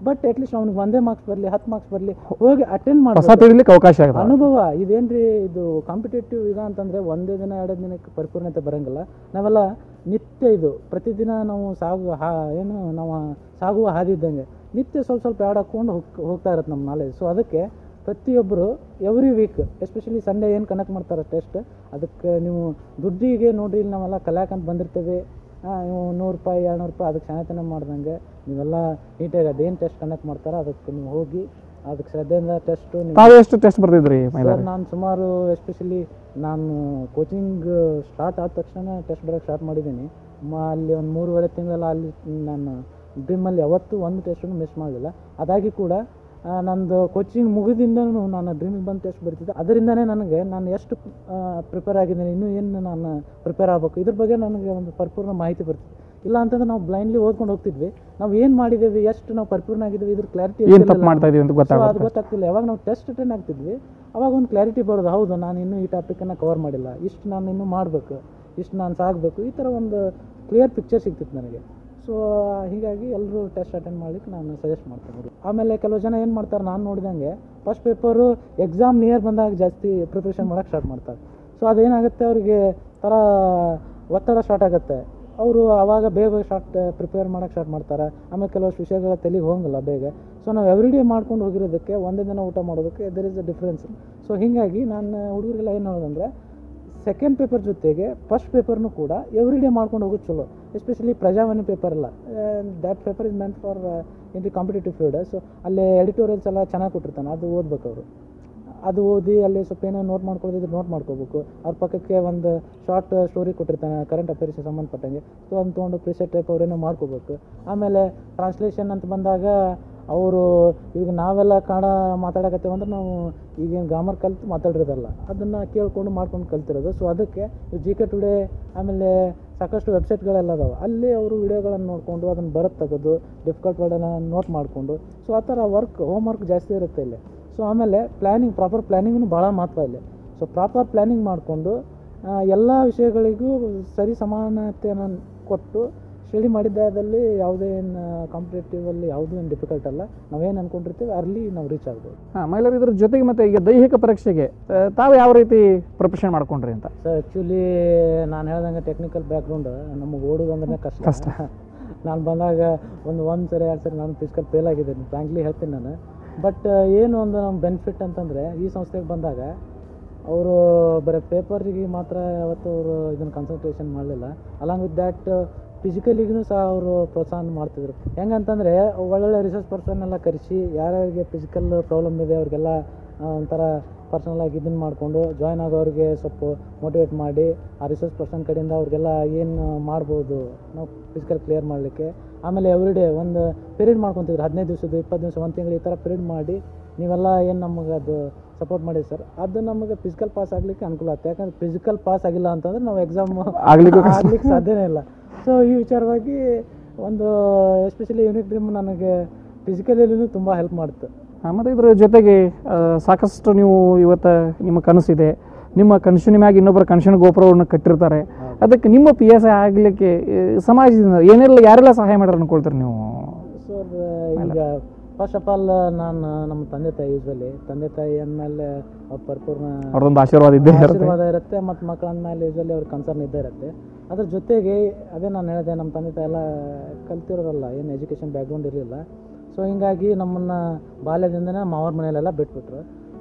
ಬಟ್ ಅಟ್ಲೀಸ್ಟ್ ಅವ್ನಿಗೆ 1 ಮಾರ್ಕ್ಸ್ ಬರಲಿ, 10 ಮಾರ್ಕ್ಸ್ ಬರಲಿ, ಹೋಗಿ ಅಟೆಂಡ್ ಮಾಡಲಿಕ್ಕೆ ಅವಕಾಶ ಆಗುತ್ತೆ. ಅನುಭವ ಇದೇನ್ರಿ, ಇದು ಕಾಂಪಿಟೇಟಿವ್ ಯುಗ ಅಂತಂದರೆ ಒಂದೇ ದಿನ 2 ದಿನಕ್ಕೆ ಪರಿಪೂರ್ಣತೆ ಬರೋಂಗಿಲ್ಲ. ನಾವೆಲ್ಲ ನಿತ್ಯ ಇದು ಪ್ರತಿದಿನ ನಾವು ಸಾಗುವ ಹಾದಿ ಇದ್ದಂಗೆ ನಿತ್ಯ ಸ್ವಲ್ಪ ಆ್ಯಡ್ ಹಾಕ್ಕೊಂಡು ಹೋಗ್ತಾ ಇರುತ್ತೆ ನಮ್ಮ ನಾಲೆಜ್. ಸೊ ಅದಕ್ಕೆ ಪ್ರತಿಯೊಬ್ಬರು ಎವ್ರಿ ವೀಕ್, ಎಸ್ಪೆಷಲಿ ಸಂಡೇ ಏನು ಕನೆಕ್ಟ್ ಮಾಡ್ತಾರೆ ಟೆಸ್ಟ್, ಅದಕ್ಕೆ ನೀವು ದುಡ್ಡಿಗೆ ನೋಡಿ ಇಲ್ಲಿ ನಾವೆಲ್ಲ ಕಲ್ಯಾಕಂತ ಬಂದಿರ್ತೇವೆ, ನೀವು 100 ರೂಪಾಯಿ 200 ರೂಪಾಯಿ ಅದಕ್ಕೆ ಶಾಂತನ ಮಾಡ್ದಂಗೆ ನೀವೆಲ್ಲ ನೀಟಾಗಿ ಅದೇನು ಟೆಸ್ಟ್ ಕನೆಕ್ಟ್ ಮಾಡ್ತಾರೆ ಅದಕ್ಕೆ ನೀವು ಹೋಗಿ ಅದಕ್ಕೆ ಶ್ರದ್ಧೆಯಿಂದ ಟೆಸ್ಟ್ ಬರ್ತಿದ್ರಿ. ನಾನು ಸುಮಾರು, ಎಸ್ಪೆಷಲಿ ನಾನು ಕೋಚಿಂಗ್ ಸ್ಟಾರ್ಟ್ ಆದ ತಕ್ಷಣ ಟೆಸ್ಟ್ ಬರೋಕ್ಕೆ ಸ್ಟಾರ್ಟ್ ಮಾಡಿದ್ದೀನಿ, ಅಲ್ಲಿ ಒಂದು ಮೂರುವರೆ ತಿಂಗಳಲ್ಲಿ ಅಲ್ಲಿ ನಾನು ಡ್ರೀಮಲ್ಲಿ ಯಾವತ್ತೂ ಒಂದು ಟೆಸ್ಟನ್ನು ಮಿಸ್ ಮಾಡಲಿಲ್ಲ. ಅದಾಗಿ ಕೂಡ ನಂದು ಕೋಚಿಂಗ್ ಮುಗಿದಿಂದನೂ ನಾನು ಡ್ರೀಮಿಗೆ ಬಂದು ಟೆಸ್ಟ್ ಬರ್ತಿದ್ದೆ. ಅದರಿಂದನೇ ನನಗೆ ನಾನು ಎಷ್ಟು ಪ್ರಿಪೇರ್ ಆಗಿದ್ದೀನಿ, ಇನ್ನೂ ಏನು ನಾನು ಪ್ರಿಪೇರ್ ಆಗಬೇಕು, ಇದ್ರ ಬಗ್ಗೆ ನನಗೆ ಒಂದು ಪರಿಪೂರ್ಣ ಮಾಹಿತಿ ಬರ್ತಿದೆ. ಇಲ್ಲ ಅಂತಂದ್ರೆ ನಾವು ಬ್ಲೈಂಡ್ಲಿ ಓದ್ಕೊಂಡು ಹೋಗ್ತಿದ್ವಿ, ನಾವು ಏನು ಮಾಡಿದ್ದೀವಿ, ಎಷ್ಟು ನಾವು ಪರಿಪೂರ್ಣ ಆಗಿದ್ದೀವಿ, ಇದ್ರ ಕ್ಲಾರಿಟಿ ಅದು ಗೊತ್ತಾಗ್ತಿಲ್ಲ. ಯಾವಾಗ ನಾವು ಟೆಸ್ಟ್ ಅಟೆಂಡ್ ಆಗ್ತಿದ್ವಿ ಅವಾಗ ಒಂದು ಕ್ಲಾರಿಟಿ ಬರೋದು, ಹೌದು ನಾನು ಇನ್ನೂ ಈ ಟಾಪಿಕನ್ನು ಕವರ್ ಮಾಡಿಲ್ಲ, ಇಷ್ಟು ನಾನು ಇನ್ನೂ ಮಾಡಬೇಕು, ಇಷ್ಟು ನಾನು ಸಾಗಬೇಕು, ಈ ಥರ ಒಂದು ಕ್ಲಿಯರ್ ಪಿಕ್ಚರ್ ಸಿಗ್ತಿತ್ತು ನನಗೆ. ಸೊ ಹೀಗಾಗಿ ಎಲ್ಲರೂ ಟೆಸ್ಟ್ ಅಟೆಂಡ್ ಮಾಡಲಿಕ್ಕೆ ನಾನು ಸಜೆಸ್ಟ್ ಮಾಡ್ತೀನಿ. ಆಮೇಲೆ ಕೆಲವು ಜನ ಏನು ಮಾಡ್ತಾರೆ, ನಾನು ನೋಡಿದಂಗೆ ಫಸ್ಟ್ ಪೇಪರು ಎಕ್ಸಾಮ್ ನಿಯರ್ ಬಂದಾಗ ಜಾಸ್ತಿ ಪ್ರಿಪ್ರೇಷನ್ ಮಾಡೋಕ್ಕೆ ಸ್ಟಾರ್ಟ್ ಮಾಡ್ತಾರೆ. ಸೊ ಅದೇನಾಗುತ್ತೆ, ಅವರಿಗೆ ಥರ ಒತ್ತಡ ಸ್ಟಾರ್ಟ್ ಆಗುತ್ತೆ, ಅವರು ಆವಾಗ ಬೇಗ ಶಾರ್ಟ್ ಪ್ರಿಪೇರ್ ಮಾಡೋಕ್ಕೆ ಸ್ಟಾರ್ಟ್ ಮಾಡ್ತಾರೆ. ಆಮೇಲೆ ಕೆಲವಷ್ಟು ವಿಷಯಗಳ ತಲೆಗೆ ಹೋಗಲ್ಲ ಬೇಗ. ಸೊ ನಾವು ಎವ್ರಿ ಡೇ ಮಾಡ್ಕೊಂಡು ಹೋಗಿರೋದಕ್ಕೆ ಒಂದೇ ದಿನ ಊಟ ಮಾಡೋದಕ್ಕೆ there is a difference. So ಹೀಗಾಗಿ ನಾನು ಹುಡುಗರಿಗೆಲ್ಲ ಏನು ಹೇಳೋದಂದರೆ, ಸೆಕೆಂಡ್ ಪೇಪರ್ ಜೊತೆಗೆ ಫಸ್ಟ್ ಪೇಪರ್ನು ಕೂಡ ಎವ್ರಿ ಡೇ ಮಾಡ್ಕೊಂಡು ಹೋಗೋದು ಚಲೋ. ಎಸ್ಪೆಷಲಿ ಪ್ರಜಾವಾಣಿ ಪೇಪರ್ ಎಲ್ಲ, that paper is meant for in the competitive field. So ಅಲ್ಲಿ ಎಡಿಟೋರಿಯಲ್ಸ್ ಎಲ್ಲ ಚೆನ್ನಾಗಿ ಕೊಟ್ಟಿರ್ತಾನೆ, ಅದು ಓದ್ಬೇಕು ಅವರು. ಅದು ಓದಿ ಅಲ್ಲಿ ಸ್ವಲ್ಪ ಏನೋ ನೋಟ್ ಮಾಡ್ಕೊಳ್ದಿದ್ರೆ ನೋಟ್ ಮಾಡ್ಕೋಬೇಕು. ಅವ್ರ ಪಕ್ಕಕ್ಕೆ ಒಂದು ಶಾರ್ಟ್ ಸ್ಟೋರಿ ಕೊಟ್ಟಿರ್ತಾನೆ ಕರೆಂಟ್ ಅಫೇರ್ಸ್ಗೆ ಸಂಬಂಧಪಟ್ಟಂಗೆ, ಸೊ ಅದನ್ನು ತೊಗೊಂಡು ಪ್ರಿಸೆಟ್ ಟೈಪ್ ಅವರೇನೋ ಮಾಡ್ಕೋಬೇಕು. ಆಮೇಲೆ ಟ್ರಾನ್ಸ್ಲೇಷನ್ ಅಂತ ಬಂದಾಗ ಅವರು ಈಗ ನಾವೆಲ್ಲ ಕನ್ನಡ ಮಾತಾಡಕತ್ತೇವೆ ಅಂದ್ರೆ ನಾವು ಈಗೇನು ಗ್ರಾಮರ್ ಕಲಿತು ಮಾತಾಡಿರೋದಲ್ಲ, ಅದನ್ನು ಕೇಳ್ಕೊಂಡು ಮಾಡ್ಕೊಂಡು ಕಲ್ತಿರೋದು. ಸೊ ಅದಕ್ಕೆ GK ಟುಡೇ ಆಮೇಲೆ ಸಾಕಷ್ಟು ವೆಬ್ಸೈಟ್ಗಳೆಲ್ಲ ಅದಾವೆ, ಅಲ್ಲಿ ಅವರು ವಿಡಿಯೋಗಳನ್ನು ನೋಡಿಕೊಂಡು ಅದನ್ನು ಬರತ್ ತೆಗೆದು ಡಿಫಿಕಲ್ಟ್ ವರ್ಡನ್ನು ನೋಟ್ ಮಾಡಿಕೊಂಡು. ಸೊ ಆ ಥರ ಹೋಮ್ ವರ್ಕ್ ಜಾಸ್ತಿ ಇರುತ್ತೆ ಇಲ್ಲಿ. ಸೊ ಆಮೇಲೆ ಪ್ಲ್ಯಾನಿಂಗ್, ಪ್ರಾಪರ್ ಪ್ಲ್ಯಾನಿಂಗೂ ಭಾಳ ಮಹತ್ವ ಇಲ್ಲಿ. ಸೊ ಪ್ರಾಪರ್ ಪ್ಲ್ಯಾನಿಂಗ್ ಮಾಡಿಕೊಂಡು ಎಲ್ಲ ವಿಷಯಗಳಿಗೂ ಸರಿ ಸಮಾನತೆಯನ್ನು ಕೊಟ್ಟು ಸ್ಟಡಿ ಮಾಡಿದ್ದಾದಲ್ಲಿ ಯಾವುದೇ ಏನು ಕಾಂಪಿಟೇಟಿವಲ್ಲಿ ಯಾವುದೂ ಏನು ಡಿಫಿಕಲ್ಟ್ ಅಲ್ಲ, ನಾವೇನು ಅಂದ್ಕೊಂಡಿರ್ತೀವಿ ಅಲ್ಲಿ ನಾವು ರೀಚ್ ಆಗ್ಬೋದು. ಹಾಂ, ಮಹಿಳೆಯರು ಇದ್ರ ಜೊತೆಗೆ ಮತ್ತು ಈಗ ದೈಹಿಕ ಪರೀಕ್ಷೆಗೆ ತಾವು ಯಾವ ರೀತಿ ಪ್ರಿಪ್ರೇಷನ್ ಮಾಡ್ಕೊಂಡ್ರಿ ಅಂತ? ಸರ್ ಆ್ಯಕ್ಚುಲಿ ನಾನು ಹೇಳ್ದಂಗೆ ಟೆಕ್ನಿಕಲ್ ಬ್ಯಾಕ್ಗ್ರೌಂಡು ನಮಗೆ ಓಡೋದಂದ್ರೆ ಕಷ್ಟ. ನಾನು ಬಂದಾಗ ಒಂದು ಸರಿ ಎರಡು ಸರಿ ನಾನು ಫಿಸಿಕಲ್ ಫೇಲ್ ಆಗಿದ್ದೀನಿ, ಫ್ರಾಂಕ್ಲಿ ಹೇಳ್ತೀನಿ ನಾನು. ಬಟ್ ಏನು ಒಂದು ನಮ್ಮ ಬೆನಿಫಿಟ್ ಅಂತಂದರೆ, ಈ ಸಂಸ್ಥೆಗೆ ಬಂದಾಗ ಅವರು ಬರೀ ಪೇಪರಿಗೆ ಮಾತ್ರ ಯಾವತ್ತೂ ಅವರು ಇದನ್ನು ಕಾನ್ಸಂಟ್ರೇಷನ್ ಮಾಡಲಿಲ್ಲ. ಅಲಾಂಗ್ ವಿತ್ ದ್ಯಾಟ್ ಫಿಸಿಕಲಿಗೂ ಸಹ ಅವರು ಪ್ರೋತ್ಸಾಹ ಮಾಡ್ತಿದ್ರು. ಹೆಂಗಂತಂದರೆ ಒಳ್ಳೊಳ್ಳೆ ರಿಸರ್ಚ್ ಪರ್ಸನ್ನೆಲ್ಲ ಕರೆಸಿ ಯಾರ್ಯಾರಿಗೆ ಫಿಸಿಕಲ್ ಪ್ರಾಬ್ಲಮ್ ಇದೆ ಅವ್ರಿಗೆಲ್ಲ ಒಂಥರ ಪರ್ಸನಲಾಗಿ ಇದನ್ನು ಮಾಡಿಕೊಂಡು ಜಾಯ್ನ್ ಆಗೋರಿಗೆ ಸ್ವಲ್ಪ ಮೋಟಿವೇಟ್ ಮಾಡಿ, ಆ ರಿಸರ್ಚ್ ಪರ್ಸನ್ ಕಡೆಯಿಂದ ಅವ್ರಿಗೆಲ್ಲ ಏನು ಮಾಡ್ಬೋದು ನಾವು ಫಿಸಿಕಲ್ ಕ್ಲಿಯರ್ ಮಾಡಲಿಕ್ಕೆ. ಆಮೇಲೆ ಎವ್ರಿ ಡೇ ಒಂದು ಪೀರಿಯಡ್ ಮಾಡ್ಕೊತಿದ್ರು, 15 ದಿವಸದ್ದು 20 ದಿವಸ, ಒಂದು ತಿಂಗಳು, ಈ ಥರ ಪೀರಿಯಡ್ ಮಾಡಿ ನೀವೆಲ್ಲ ಏನು ನಮಗೆ ಅದು ಸಪೋರ್ಟ್ ಮಾಡಿ ಸರ್, ಅದು ನಮಗೆ ಫಿಸಿಕಲ್ ಪಾಸ್ ಆಗಲಿಕ್ಕೆ ಅನುಕೂಲ ಆಗುತ್ತೆ. ಯಾಕಂದರೆ ಫಿಸಿಕಲ್ ಪಾಸ್ ಆಗಿಲ್ಲ ಅಂತಂದರೆ ನಾವು ಎಕ್ಸಾಮ್ ಆಗಲಿಕ್ಕೆ ಸಾಧ್ಯನೇ ಇಲ್ಲ. ಸೊ ಈ ವಿಚಾರವಾಗಿ ಒಂದು ಎಸ್ಪೆಷಲಿ ಯೂನಿಕ್ ಡ್ರೀಮ್ ನನಗೆ ಫಿಸಿಕಲಲ್ಲಿಯೂ ತುಂಬ ಹೆಲ್ಪ್ ಮಾಡುತ್ತೆ. ಮತ್ತು ಇದರ ಜೊತೆಗೆ ಸಾಕಷ್ಟು ನೀವು ಇವತ್ತು ನಿಮ್ಮ ಕನಸಿದೆ, ನಿಮ್ಮ ಕನಸಿನ ಮ್ಯಾಗೆ ಇನ್ನೊಬ್ಬರ ಕನಸಿನ ಗೋಪುರವನ್ನು ಕಟ್ಟಿರ್ತಾರೆ, ಅದಕ್ಕೆ ನಿಮ್ಮ PSI ಆಗಲಿಕ್ಕೆ ಸಮಾಜದಿಂದ ಏನೆಲ್ಲ ಯಾರೆಲ್ಲ ಸಹಾಯ ಮಾಡ್ಯಾರ ಅಂದ್ಕೊಳ್ತೀರಿ ನೀವು? ಸರ್ ಈಗ ಫಸ್ಟ್ ಆಫ್ ಆಲ್ ನಾನು ನಮ್ಮ ತಂದೆ ತಾಯಿ, ಯೂಶ್ವಲಿ ತಂದೆ ತಾಯಿ ಅಂದಮೇಲೆ ಅವ್ರ ಪರಿಪೂರ್ಣ ಅವ್ರದೊಂದು ಆಶೀರ್ವಾದ ಇರುತ್ತೆ, ಮತ್ತು ಮಕ್ಕಳ ಅಂದಮೇಲೆ ಯೂಶ್ವಲಿ ಅವ್ರ ಕನ್ಸರ್ನ್ ಇದ್ದೇ ಇರುತ್ತೆ. ಅದ್ರ ಜೊತೆಗೆ ಅದೇ ನಾನು ಹೇಳಿದೆ, ನಮ್ಮ ತಂದೆ ತಾಯಿ ಎಲ್ಲ ಕಲ್ತಿರೋರಲ್ಲ, ಏನು ಎಜುಕೇಷನ್ ಬ್ಯಾಕ್ಗ್ರೌಂಡ್ ಇರಲಿಲ್ಲ. ಸೊ ಹಿಂಗಾಗಿ ನಮ್ಮನ್ನು ಬಾಲ್ಯದಿಂದನೇ ಮಾವರ ಮನೆಯಲ್ಲೆಲ್ಲ ಬಿಟ್ಬಿಟ್ರು.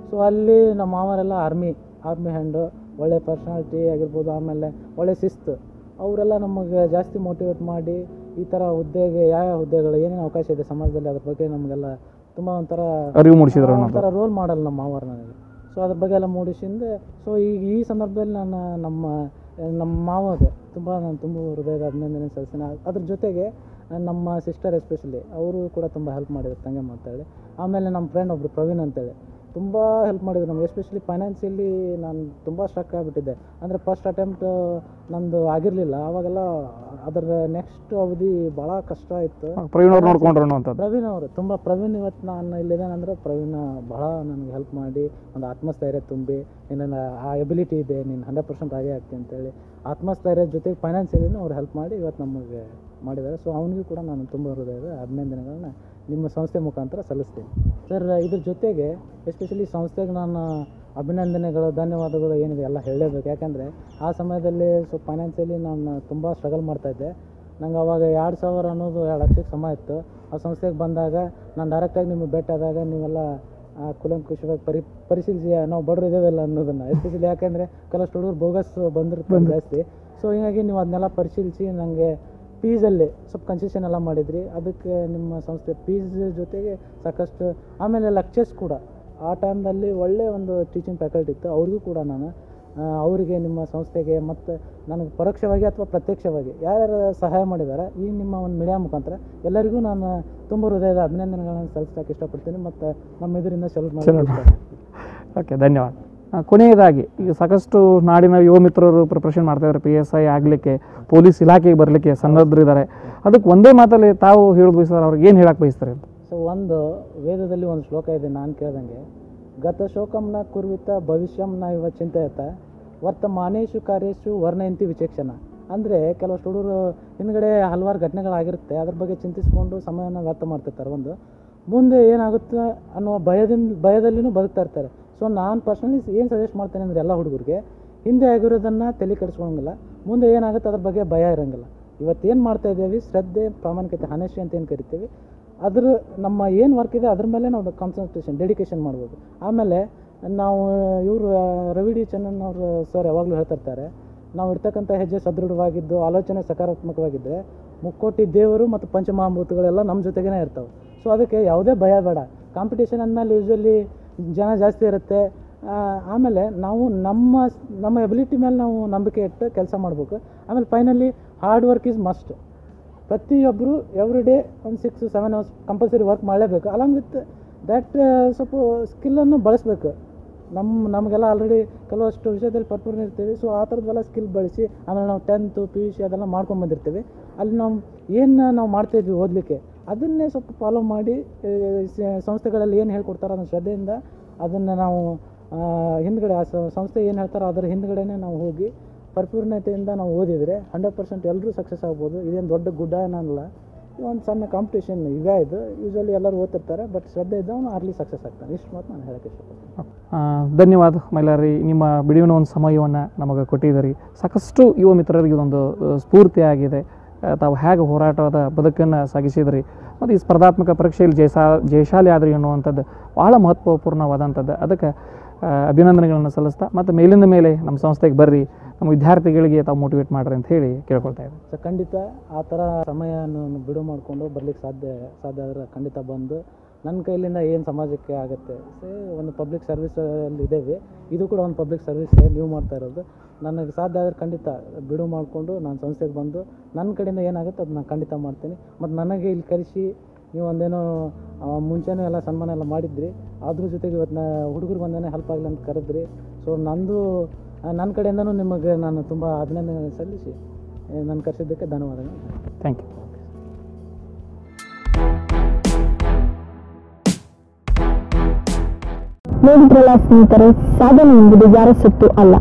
ಸೊ ಅಲ್ಲಿ ನಮ್ಮ ಮಾವರೆಲ್ಲ ಆರ್ಮಿ ಹ್ಯಾಂಡು, ಒಳ್ಳೆ ಪರ್ಸ್ನಾಲಿಟಿ ಆಗಿರ್ಬೋದು, ಆಮೇಲೆ ಒಳ್ಳೆ ಶಿಸ್ತು, ಅವರೆಲ್ಲ ನಮಗೆ ಜಾಸ್ತಿ ಮೋಟಿವೇಟ್ ಮಾಡಿ ಈ ಥರ ಹುದ್ದೆಗೆ ಯಾವ ಹುದ್ದೆಗಳು ಏನೇನು ಅವಕಾಶ ಇದೆ ಸಮಾಜದಲ್ಲಿ ಅದ್ರ ಬಗ್ಗೆ ನಮಗೆಲ್ಲ ತುಂಬ ಒಂಥರ ಅರಿವು ಮೂಡಿಸಿದ್ರು, ಒಂಥರ ರೋಲ್ ಮಾಡಲ್ಲ ನಮ್ಮ ಮಾವರ ನನಗೆ. ಸೊ ಅದ್ರ ಬಗ್ಗೆ ಎಲ್ಲ ಮೂಡಿಸಿಂದ ಸೊ ಈಗ ಈ ಸಂದರ್ಭದಲ್ಲಿ ನಾನು ನಮ್ಮ ಮಾವಗೆ ನಾನು ತುಂಬ ಹೃದಯದ ಅಭಿನಂದನೆ ಸಲ್ಲಿಸ್ತೀನಿ. ಅದ್ರ ಜೊತೆಗೆ ನಮ್ಮ ಸಿಸ್ಟರ್ ಎಸ್ಪೆಷಲಿ ಅವರು ಕೂಡ ತುಂಬ ಹೆಲ್ಪ್ ಮಾಡಿದ್ರು ತಂಗೆ ಮಾತಾಡಿ. ಆಮೇಲೆ ನಮ್ಮ ಫ್ರೆಂಡ್ ಒಬ್ಬರು ಪ್ರವೀಣ್ ಅಂತೇಳಿ ತುಂಬ ಹೆಲ್ಪ್ ಮಾಡಿದ್ರು ನಮ್ಗೆ, ಎಸ್ಪೆಷಲಿ ಫೈನಾನ್ಸಿಯಲಿ ನಾನು ತುಂಬ ಸ್ಟ್ರಕ್ ಆಗಿಬಿಟ್ಟಿದ್ದೆ. ಅಂದರೆ ಫಸ್ಟ್ ಅಟೆಂಪ್ಟ್ ನಮ್ಮದು ಆಗಿರಲಿಲ್ಲ, ಆವಾಗೆಲ್ಲ ಅದರ ನೆಕ್ಸ್ಟ್ ಅವಧಿ ಭಾಳ ಕಷ್ಟ ಇತ್ತು. ಪ್ರವೀಣ್ ಅವರು ತುಂಬ, ಪ್ರವೀಣ್ ಇವತ್ತು ನಾನು ಇಲ್ಲಿದ್ದೇನೆಂದರೆ ಪ್ರವೀಣ ಭಾಳ ನನಗೆ ಹೆಲ್ಪ್ ಮಾಡಿ ಒಂದು ಆತ್ಮಸ್ಥೈರ್ಯ ತುಂಬಿ, ನಿನ್ನ ಆ ಎಬಿಲಿಟಿ ಇದೆ, ನೀನು 100% ಆಗೇ ಆಗ್ತೀನಿ ಅಂತೇಳಿ ಆತ್ಮಸ್ಥೈರ್ಯದ ಜೊತೆಗೆ ಫೈನಾನ್ಸಿಯಲಿನೂ ಅವ್ರು ಹೆಲ್ಪ್ ಮಾಡಿ ಇವತ್ತು ನಮಗೆ ಮಾಡಿದ್ದಾರೆ. ಸೊ ಅವನಿಗೂ ಕೂಡ ನಾನು ತುಂಬ ಹೃದಯದ ಅಭಿನಂದನೆಗಳನ್ನ ನಿಮ್ಮ ಸಂಸ್ಥೆ ಮುಖಾಂತರ ಸಲ್ಲಿಸ್ತೀನಿ. ಸರ್ ಇದ್ರ ಜೊತೆಗೆ ಎಸ್ಪೆಷಲಿ ಸಂಸ್ಥೆಗೆ ನಾನು ಅಭಿನಂದನೆಗಳು ಧನ್ಯವಾದಗಳು ಏನಿದೆ ಎಲ್ಲ ಹೇಳಲೇಬೇಕು. ಯಾಕಂದರೆ ಆ ಸಮಯದಲ್ಲಿ ಸ್ವಲ್ಪ ಫೈನಾನ್ಸಿಯಲಿ ನಾನು ತುಂಬ ಸ್ಟ್ರಗಲ್ ಮಾಡ್ತಾಯಿದ್ದೆ. ನಂಗೆ ಅವಾಗ 2000 ಅನ್ನೋದು 2 ಲಕ್ಷಕ್ಕೆ ಸಮ ಇತ್ತು. ಆ ಸಂಸ್ಥೆಗೆ ಬಂದಾಗ ನಾನು ಡೈರೆಕ್ಟಾಗಿ ನಿಮಗೆ ಭೇಟಿಯಾದಾಗ ನೀವೆಲ್ಲ ಕುಲಂಕುಷವಾಗಿ ಪರಿಶೀಲಿಸಿ ನಾವು ಬಡವರು ಇದ್ದೇವೆಲ್ಲ ಅನ್ನೋದನ್ನು, ಎಸ್ಪೆಷಲಿ ಯಾಕೆಂದರೆ ಕೆಲವಷ್ಟು ಹುಡುಗರು ಬೋಗಸ್ ಬಂದಿರ್ತಾರೆ ಜಾಸ್ತಿ. ಸೊ ಹೀಗಾಗಿ ನೀವು ಅದನ್ನೆಲ್ಲ ಪರಿಶೀಲಿಸಿ ನನಗೆ ಫೀಸಲ್ಲಿ ಸ್ವಲ್ಪ ಕನ್ಸೆಷನ್ ಎಲ್ಲ ಮಾಡಿದ್ರಿ, ಅದಕ್ಕೆ ನಿಮ್ಮ ಸಂಸ್ಥೆ ಫೀಸ್ ಜೊತೆಗೆ ಸಾಕಷ್ಟು. ಆಮೇಲೆ ಲೆಕ್ಚರ್ಸ್ ಕೂಡ ಆ ಟೈಮ್ದಲ್ಲಿ ಒಳ್ಳೆಯ ಒಂದು ಟೀಚಿಂಗ್ ಫ್ಯಾಕಲ್ಟಿ ಇತ್ತು, ಅವ್ರಿಗೂ ಕೂಡ ನಾನು ಅವರಿಗೆ ನಿಮ್ಮ ಸಂಸ್ಥೆಗೆ ಮತ್ತು ನನಗೆ ಪರೋಕ್ಷವಾಗಿ ಅಥವಾ ಪ್ರತ್ಯಕ್ಷವಾಗಿ ಯಾರು ಸಹಾಯ ಮಾಡಿದ್ದಾರೆ ಈ ನಿಮ್ಮ ಒಂದು ಮೀಡಿಯಾ ಮುಖಾಂತರ ಎಲ್ಲರಿಗೂ ನಾನು ತುಂಬ ಹೃದಯದ ಅಭಿನಂದನೆಗಳನ್ನು ಸಲ್ಲಿಸೋಕೆ ಇಷ್ಟಪಡ್ತೀನಿ ಮತ್ತು ನಮ್ಮ ಇದರಿಂದ ಓಕೆ ಧನ್ಯವಾದ. ಕೊನೆಯದಾಗಿ ಈಗ ಸಾಕಷ್ಟು ನಾಡಿನ ಯುವ ಮಿತ್ರರು ಪ್ರಿಪ್ರೇಷನ್ ಮಾಡ್ತಾ ಇದ್ದಾರೆ PSI ಆಗಲಿಕ್ಕೆ ಪೊಲೀಸ್ ಇಲಾಖೆಗೆ ಬರಲಿಕ್ಕೆ ಸನ್ನದ್ಧರಿದ್ದಾರೆ ಅದಕ್ಕೆ ಒಂದೇ ಮಾತಲ್ಲಿ ತಾವು ಹೇಳೋದು ಬಯಸ್ತಾರೆ ಅವ್ರಿಗೆ ಏನು ಹೇಳಕ್ಕೆ ಬಯಸ್ತಾರೆ ಅಂತ? ಸೊ ಒಂದು ವೇದದಲ್ಲಿ ಒಂದು ಶ್ಲೋಕ ಇದೆ ನಾನು ಕೇಳ್ದಂಗೆ गत शोकम न कुर्वित भविष्यम न चिंतयत वर्तमानेषु कार्येषु वर्णयन्ति विचक्षण अंदरे ಕೆಲವಷ್ಟು ಹುಡುಗರು ಹಿಂದಗಡೆ ಹಲವಾರು ಘಟನೆಗಳಾಗಿರುತ್ತೆ ಅದರ ಬಗ್ಗೆ ಚಿಂತಿಸಿಕೊಂಡು ಸಮಯವನ್ನು ವ್ಯರ್ಥ ಮಾಡ್ತಿರ್ತಾರೆ ಒಂದು ಮುಂದೆ ಏನಾಗುತ್ತೆ ಅನ್ನೋ ಭಯದಲ್ಲಿನೂ ಬದುಕ್ತಾ ಇರ್ತಾರೆ. ಸೊ ನಾನು ಪರ್ಸನಲಿ ಏನು ಸಜೆಸ್ಟ್ ಮಾಡ್ತೇನೆ ಅಂದರೆ ಎಲ್ಲ ಹುಡುಗರಿಗೆ ಹಿಂದೆ ಆಗಿರೋದನ್ನು ತಲೆ ಕೆಡಿಸ್ಕೊಳಂಗಿಲ್ಲ ಮುಂದೆ ಏನಾಗುತ್ತೆ ಅದ್ರ ಬಗ್ಗೆ ಭಯ ಇರೋಂಗಿಲ್ಲ ಇವತ್ತೇನು ಮಾಡ್ತಾ ಇದ್ದೀವಿ ಶ್ರದ್ಧೆ ಪ್ರಾಮಾಣಿಕತೆ ಹನೆಶಿ ಅಂತ ಏನು ಕರಿತೀವಿ ಅದ್ರ ನಮ್ಮ ಏನು ವರ್ಕ್ ಇದೆ ಅದ್ರ ಮೇಲೆ ನಾವು ಕಾನ್ಸಂಟ್ರೇಷನ್ ಡೆಡಿಕೇಶನ್ ಮಾಡ್ಬೋದು. ಆಮೇಲೆ ನಾವು ಇವರು ರವಿ ಡಿ ಚಂದನ್ ಅವರು ಸರ್ ಯಾವಾಗಲೂ ಹೇಳ್ತಿರ್ತಾರೆ ನಾವು ಇರ್ತಕ್ಕಂಥ ಹೆಜ್ಜೆ ಸದೃಢವಾಗಿದ್ದು ಆಲೋಚನೆ ಸಕಾರಾತ್ಮಕವಾಗಿದ್ದರೆ ಮುಕ್ಕೋಟಿ ದೇವರು ಮತ್ತು ಪಂಚಮಹಾಭೂತಗಳೆಲ್ಲ ನಮ್ಮ ಜೊತೆಗೇ ಇರ್ತವೆ. ಸೊ ಅದಕ್ಕೆ ಯಾವುದೇ ಭಯ ಬೇಡ. ಕಾಂಪಿಟೇಷನ್ ಅಂದಮೇಲೆ ಯೂಶ್ವಲಿ ಜನ ಜಾಸ್ತಿ ಇರುತ್ತೆ. ಆಮೇಲೆ ನಾವು ನಮ್ಮ ನಮ್ಮ ಎಬಿಲಿಟಿ ಮೇಲೆ ನಾವು ನಂಬಿಕೆ ಇಟ್ಟು ಕೆಲಸ ಮಾಡಬೇಕು. ಆಮೇಲೆ finally hard work is must. ಪ್ರತಿಯೊಬ್ಬರು ಎವ್ರಿ ಡೇ ಒಂದು 6-7 ಅವರ್ಸ್ ಕಂಪಲ್ಸರಿ ವರ್ಕ್ ಮಾಡಲೇಬೇಕು. ಅಲಾಂಗ್ ವಿತ್ ದ್ಯಾಟ್ ಸ್ವಲ್ಪ ಸ್ಕಿಲ್ಲನ್ನು ಬಳಸಬೇಕು. ನಮಗೆಲ್ಲ ಆಲ್ರೆಡಿ ಕೆಲವಷ್ಟು ವಿಷಯದಲ್ಲಿ ಪರ್ಪೂರ್ಣ ಇರ್ತೀವಿ. ಸೊ ಆ ಥರದ್ದೆಲ್ಲ ಸ್ಕಿಲ್ ಬಳಸಿ ಆಮೇಲೆ ನಾವು 10th PUC ಅದೆಲ್ಲ ಮಾಡ್ಕೊಂಡು ಬಂದಿರ್ತೀವಿ. ಅಲ್ಲಿ ನಾವು ಏನು ನಾವು ಮಾಡ್ತಾಯಿದ್ವಿ ಓದಲಿಕ್ಕೆ ಅದನ್ನೇ ಸ್ವಲ್ಪ ಫಾಲೋ ಮಾಡಿ ಸಂಸ್ಥೆಗಳಲ್ಲಿ ಏನು ಹೇಳ್ಕೊಡ್ತಾರೋ ಅನ್ನೋ ಶ್ರದ್ಧೆಯಿಂದ ಅದನ್ನು ನಾವು ಹಿಂದ್ಗಡೆ ಆ ಸಂಸ್ಥೆ ಏನು ಹೇಳ್ತಾರೋ ಅದರ ಹಿಂದ್ಗಡೆನೇ ನಾವು ಹೋಗಿ ಪರಿಪೂರ್ಣತೆಯಿಂದ ನಾವು ಓದಿದರೆ 100% ಎಲ್ಲರೂ ಸಕ್ಸಸ್ ಆಗ್ಬೋದು. ಇದೇನು ದೊಡ್ಡ ಗುಡ್ಡ ಏನಲ್ಲ, ಇದು ಒಂದು ಸಣ್ಣ ಕಾಂಪಿಟೇಷನ್ ಈಗ ಇದು ಯೂಶ್ವಲಿ ಎಲ್ಲರೂ ಓದ್ತಿರ್ತಾರೆ. ಬಟ್ ಶ್ರದ್ಧೆ ಇದ್ದವನು ಅಲ್ಲಿ ಸಕ್ಸಸ್ ಆಗ್ತಾನೆ. ಇಷ್ಟು ಮಾತು ನಾನು ಹೇಳೋಕ್ಕೆ ಇಷ್ಟಪಡ್ತೀನಿ. ಧನ್ಯವಾದ ಮೈಲಾರಿ, ನಿಮ್ಮ ಬಿಡುವಿನ ಒಂದು ಸಮಯವನ್ನು ನಮಗೆ ಕೊಟ್ಟಿದ್ದೀರಿ. ಸಾಕಷ್ಟು ಯುವ ಮಿತ್ರರಿಗೆ ಇದೊಂದು ಸ್ಫೂರ್ತಿಯಾಗಿದೆ. ತಾವು ಹೇಗೆ ಹೋರಾಟದ ಬದುಕನ್ನು ಸಾಗಿಸಿದ್ರಿ ಮತ್ತು ಈ ಸ್ಪರ್ಧಾತ್ಮಕ ಪರೀಕ್ಷೆಯಲ್ಲಿ ಜಯಶಾಲಿ ಆದ್ರಿ ಅನ್ನುವಂಥದ್ದು ಭಾಳ ಮಹತ್ವಪೂರ್ಣವಾದಂಥದ್ದು. ಅದಕ್ಕೆ ಅಭಿನಂದನೆಗಳನ್ನು ಸಲ್ಲಿಸ್ತಾ ಮತ್ತು ಮೇಲಿಂದ ಮೇಲೆ ನಮ್ಮ ಸಂಸ್ಥೆಗೆ ಬರ್ರಿ, ನಮ್ಮ ವಿದ್ಯಾರ್ಥಿಗಳಿಗೆ ತಾವು ಮೋಟಿವೇಟ್ ಮಾಡ್ರಿ ಅಂತ ಹೇಳಿ ಕೇಳ್ಕೊಳ್ತಾ ಇದ್ದೀನಿ. ಸೊ ಖಂಡಿತ ಆ ಥರ ಸಮಯವನ್ನು ಬಿಡು ಮಾಡಿಕೊಂಡು ಬರ್ಲಿಕ್ಕೆ ಸಾಧ್ಯ ಆದರೆ ಖಂಡಿತ ಬಂದು ನನ್ನ ಕೈಲಿಂದ ಏನು ಸಮಾಜಕ್ಕೆ ಆಗುತ್ತೆ ಒಂದು ಪಬ್ಲಿಕ್ ಸರ್ವಿಸಲ್ಲಿ ಇದ್ದೇವೆ, ಇದು ಕೂಡ ಒಂದು ಪಬ್ಲಿಕ್ ಸರ್ವಿಸೇ ನೀವು ಮಾಡ್ತಾ ಇರೋದು. ನನಗೆ ಸಾಧ್ಯ ಆದರೆ ಖಂಡಿತ ಬಿಡು ಮಾಡಿಕೊಂಡು ನಾನು ಸಂಸ್ಥೆಗೆ ಬಂದು ನನ್ನ ಕಡೆಯಿಂದ ಏನಾಗುತ್ತೆ ಅದು ನಾನು ಖಂಡಿತ ಮಾಡ್ತೀನಿ. ಮತ್ತು ನನಗೆ ಇಲ್ಲಿ ಕರೆಸಿ ನೀವು ಒಂದೇನೋ ಮುಂಚೆನೂ ಎಲ್ಲ ಸನ್ಮಾನ ಎಲ್ಲ ಮಾಡಿದ್ರಿ, ಅದ್ರ ಜೊತೆಗೆ ಇವತ್ತು ನಾ ಹುಡುಗರಿಗೆ ಒಂದೇನೇ ಹೆಲ್ಪ್ ಆಗಲಿ ಅಂತ ಕರೆದ್ರಿ. ಸೊ ನನ್ನ ಕಡೆಯಿಂದನೂ ನಿಮಗೆ ನಾನು ತುಂಬ ಅಭಿನಂದನೆ ಸಲ್ಲಿಸಿ ನಾನು ಕರೆಸಿದ್ದಕ್ಕೆ ಧನ್ಯವಾದಗಳು. Thank you. ಸ್ನೇಹಿತರೆಲ್ಲ ಸ್ನೇಹಿತರೆ, ಸಾಧನೆ ಎಂಬುದು ಯಾರ ಸೊತ್ತು ಅಲ್ಲ.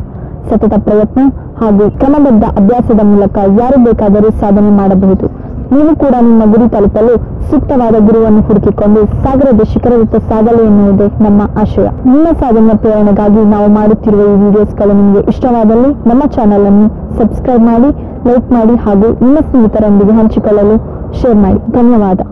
ಸತತ ಪ್ರಯತ್ನ ಹಾಗೂ ಕ್ರಮಬದ್ಧ ಅಭ್ಯಾಸದ ಮೂಲಕ ಯಾರು ಬೇಕಾದರೂ ಸಾಧನೆ ಮಾಡಬಹುದು. ನೀವು ಕೂಡ ನಿಮ್ಮ ಗುರಿ ತಲುಪಲು ಸೂಕ್ತವಾದ ಗುರುವನ್ನು ಹುಡುಕಿಕೊಂಡು ಸಾಗರದ ಶಿಖರದತ್ತ ಸಾಗಲು ಎನ್ನುವುದೇ ನಮ್ಮ ಆಶಯ. ನಿಮ್ಮ ಸಾಧನೆಯ ಪ್ರೇರಣೆಗಾಗಿ ನಾವು ಮಾಡುತ್ತಿರುವ ಈ ವಿಡಿಯೋಸ್ಗಳು ನಿಮಗೆ ಇಷ್ಟವಾದಲ್ಲಿ ನಮ್ಮ ಚಾನೆಲ್ ಅನ್ನು ಸಬ್ಸ್ಕ್ರೈಬ್ ಮಾಡಿ, ಲೈಕ್ ಮಾಡಿ ಹಾಗೂ ನಿಮ್ಮ ಸ್ನೇಹಿತರೊಂದಿಗೆ ಹಂಚಿಕೊಳ್ಳಲು ಶೇರ್ ಮಾಡಿ. ಧನ್ಯವಾದ.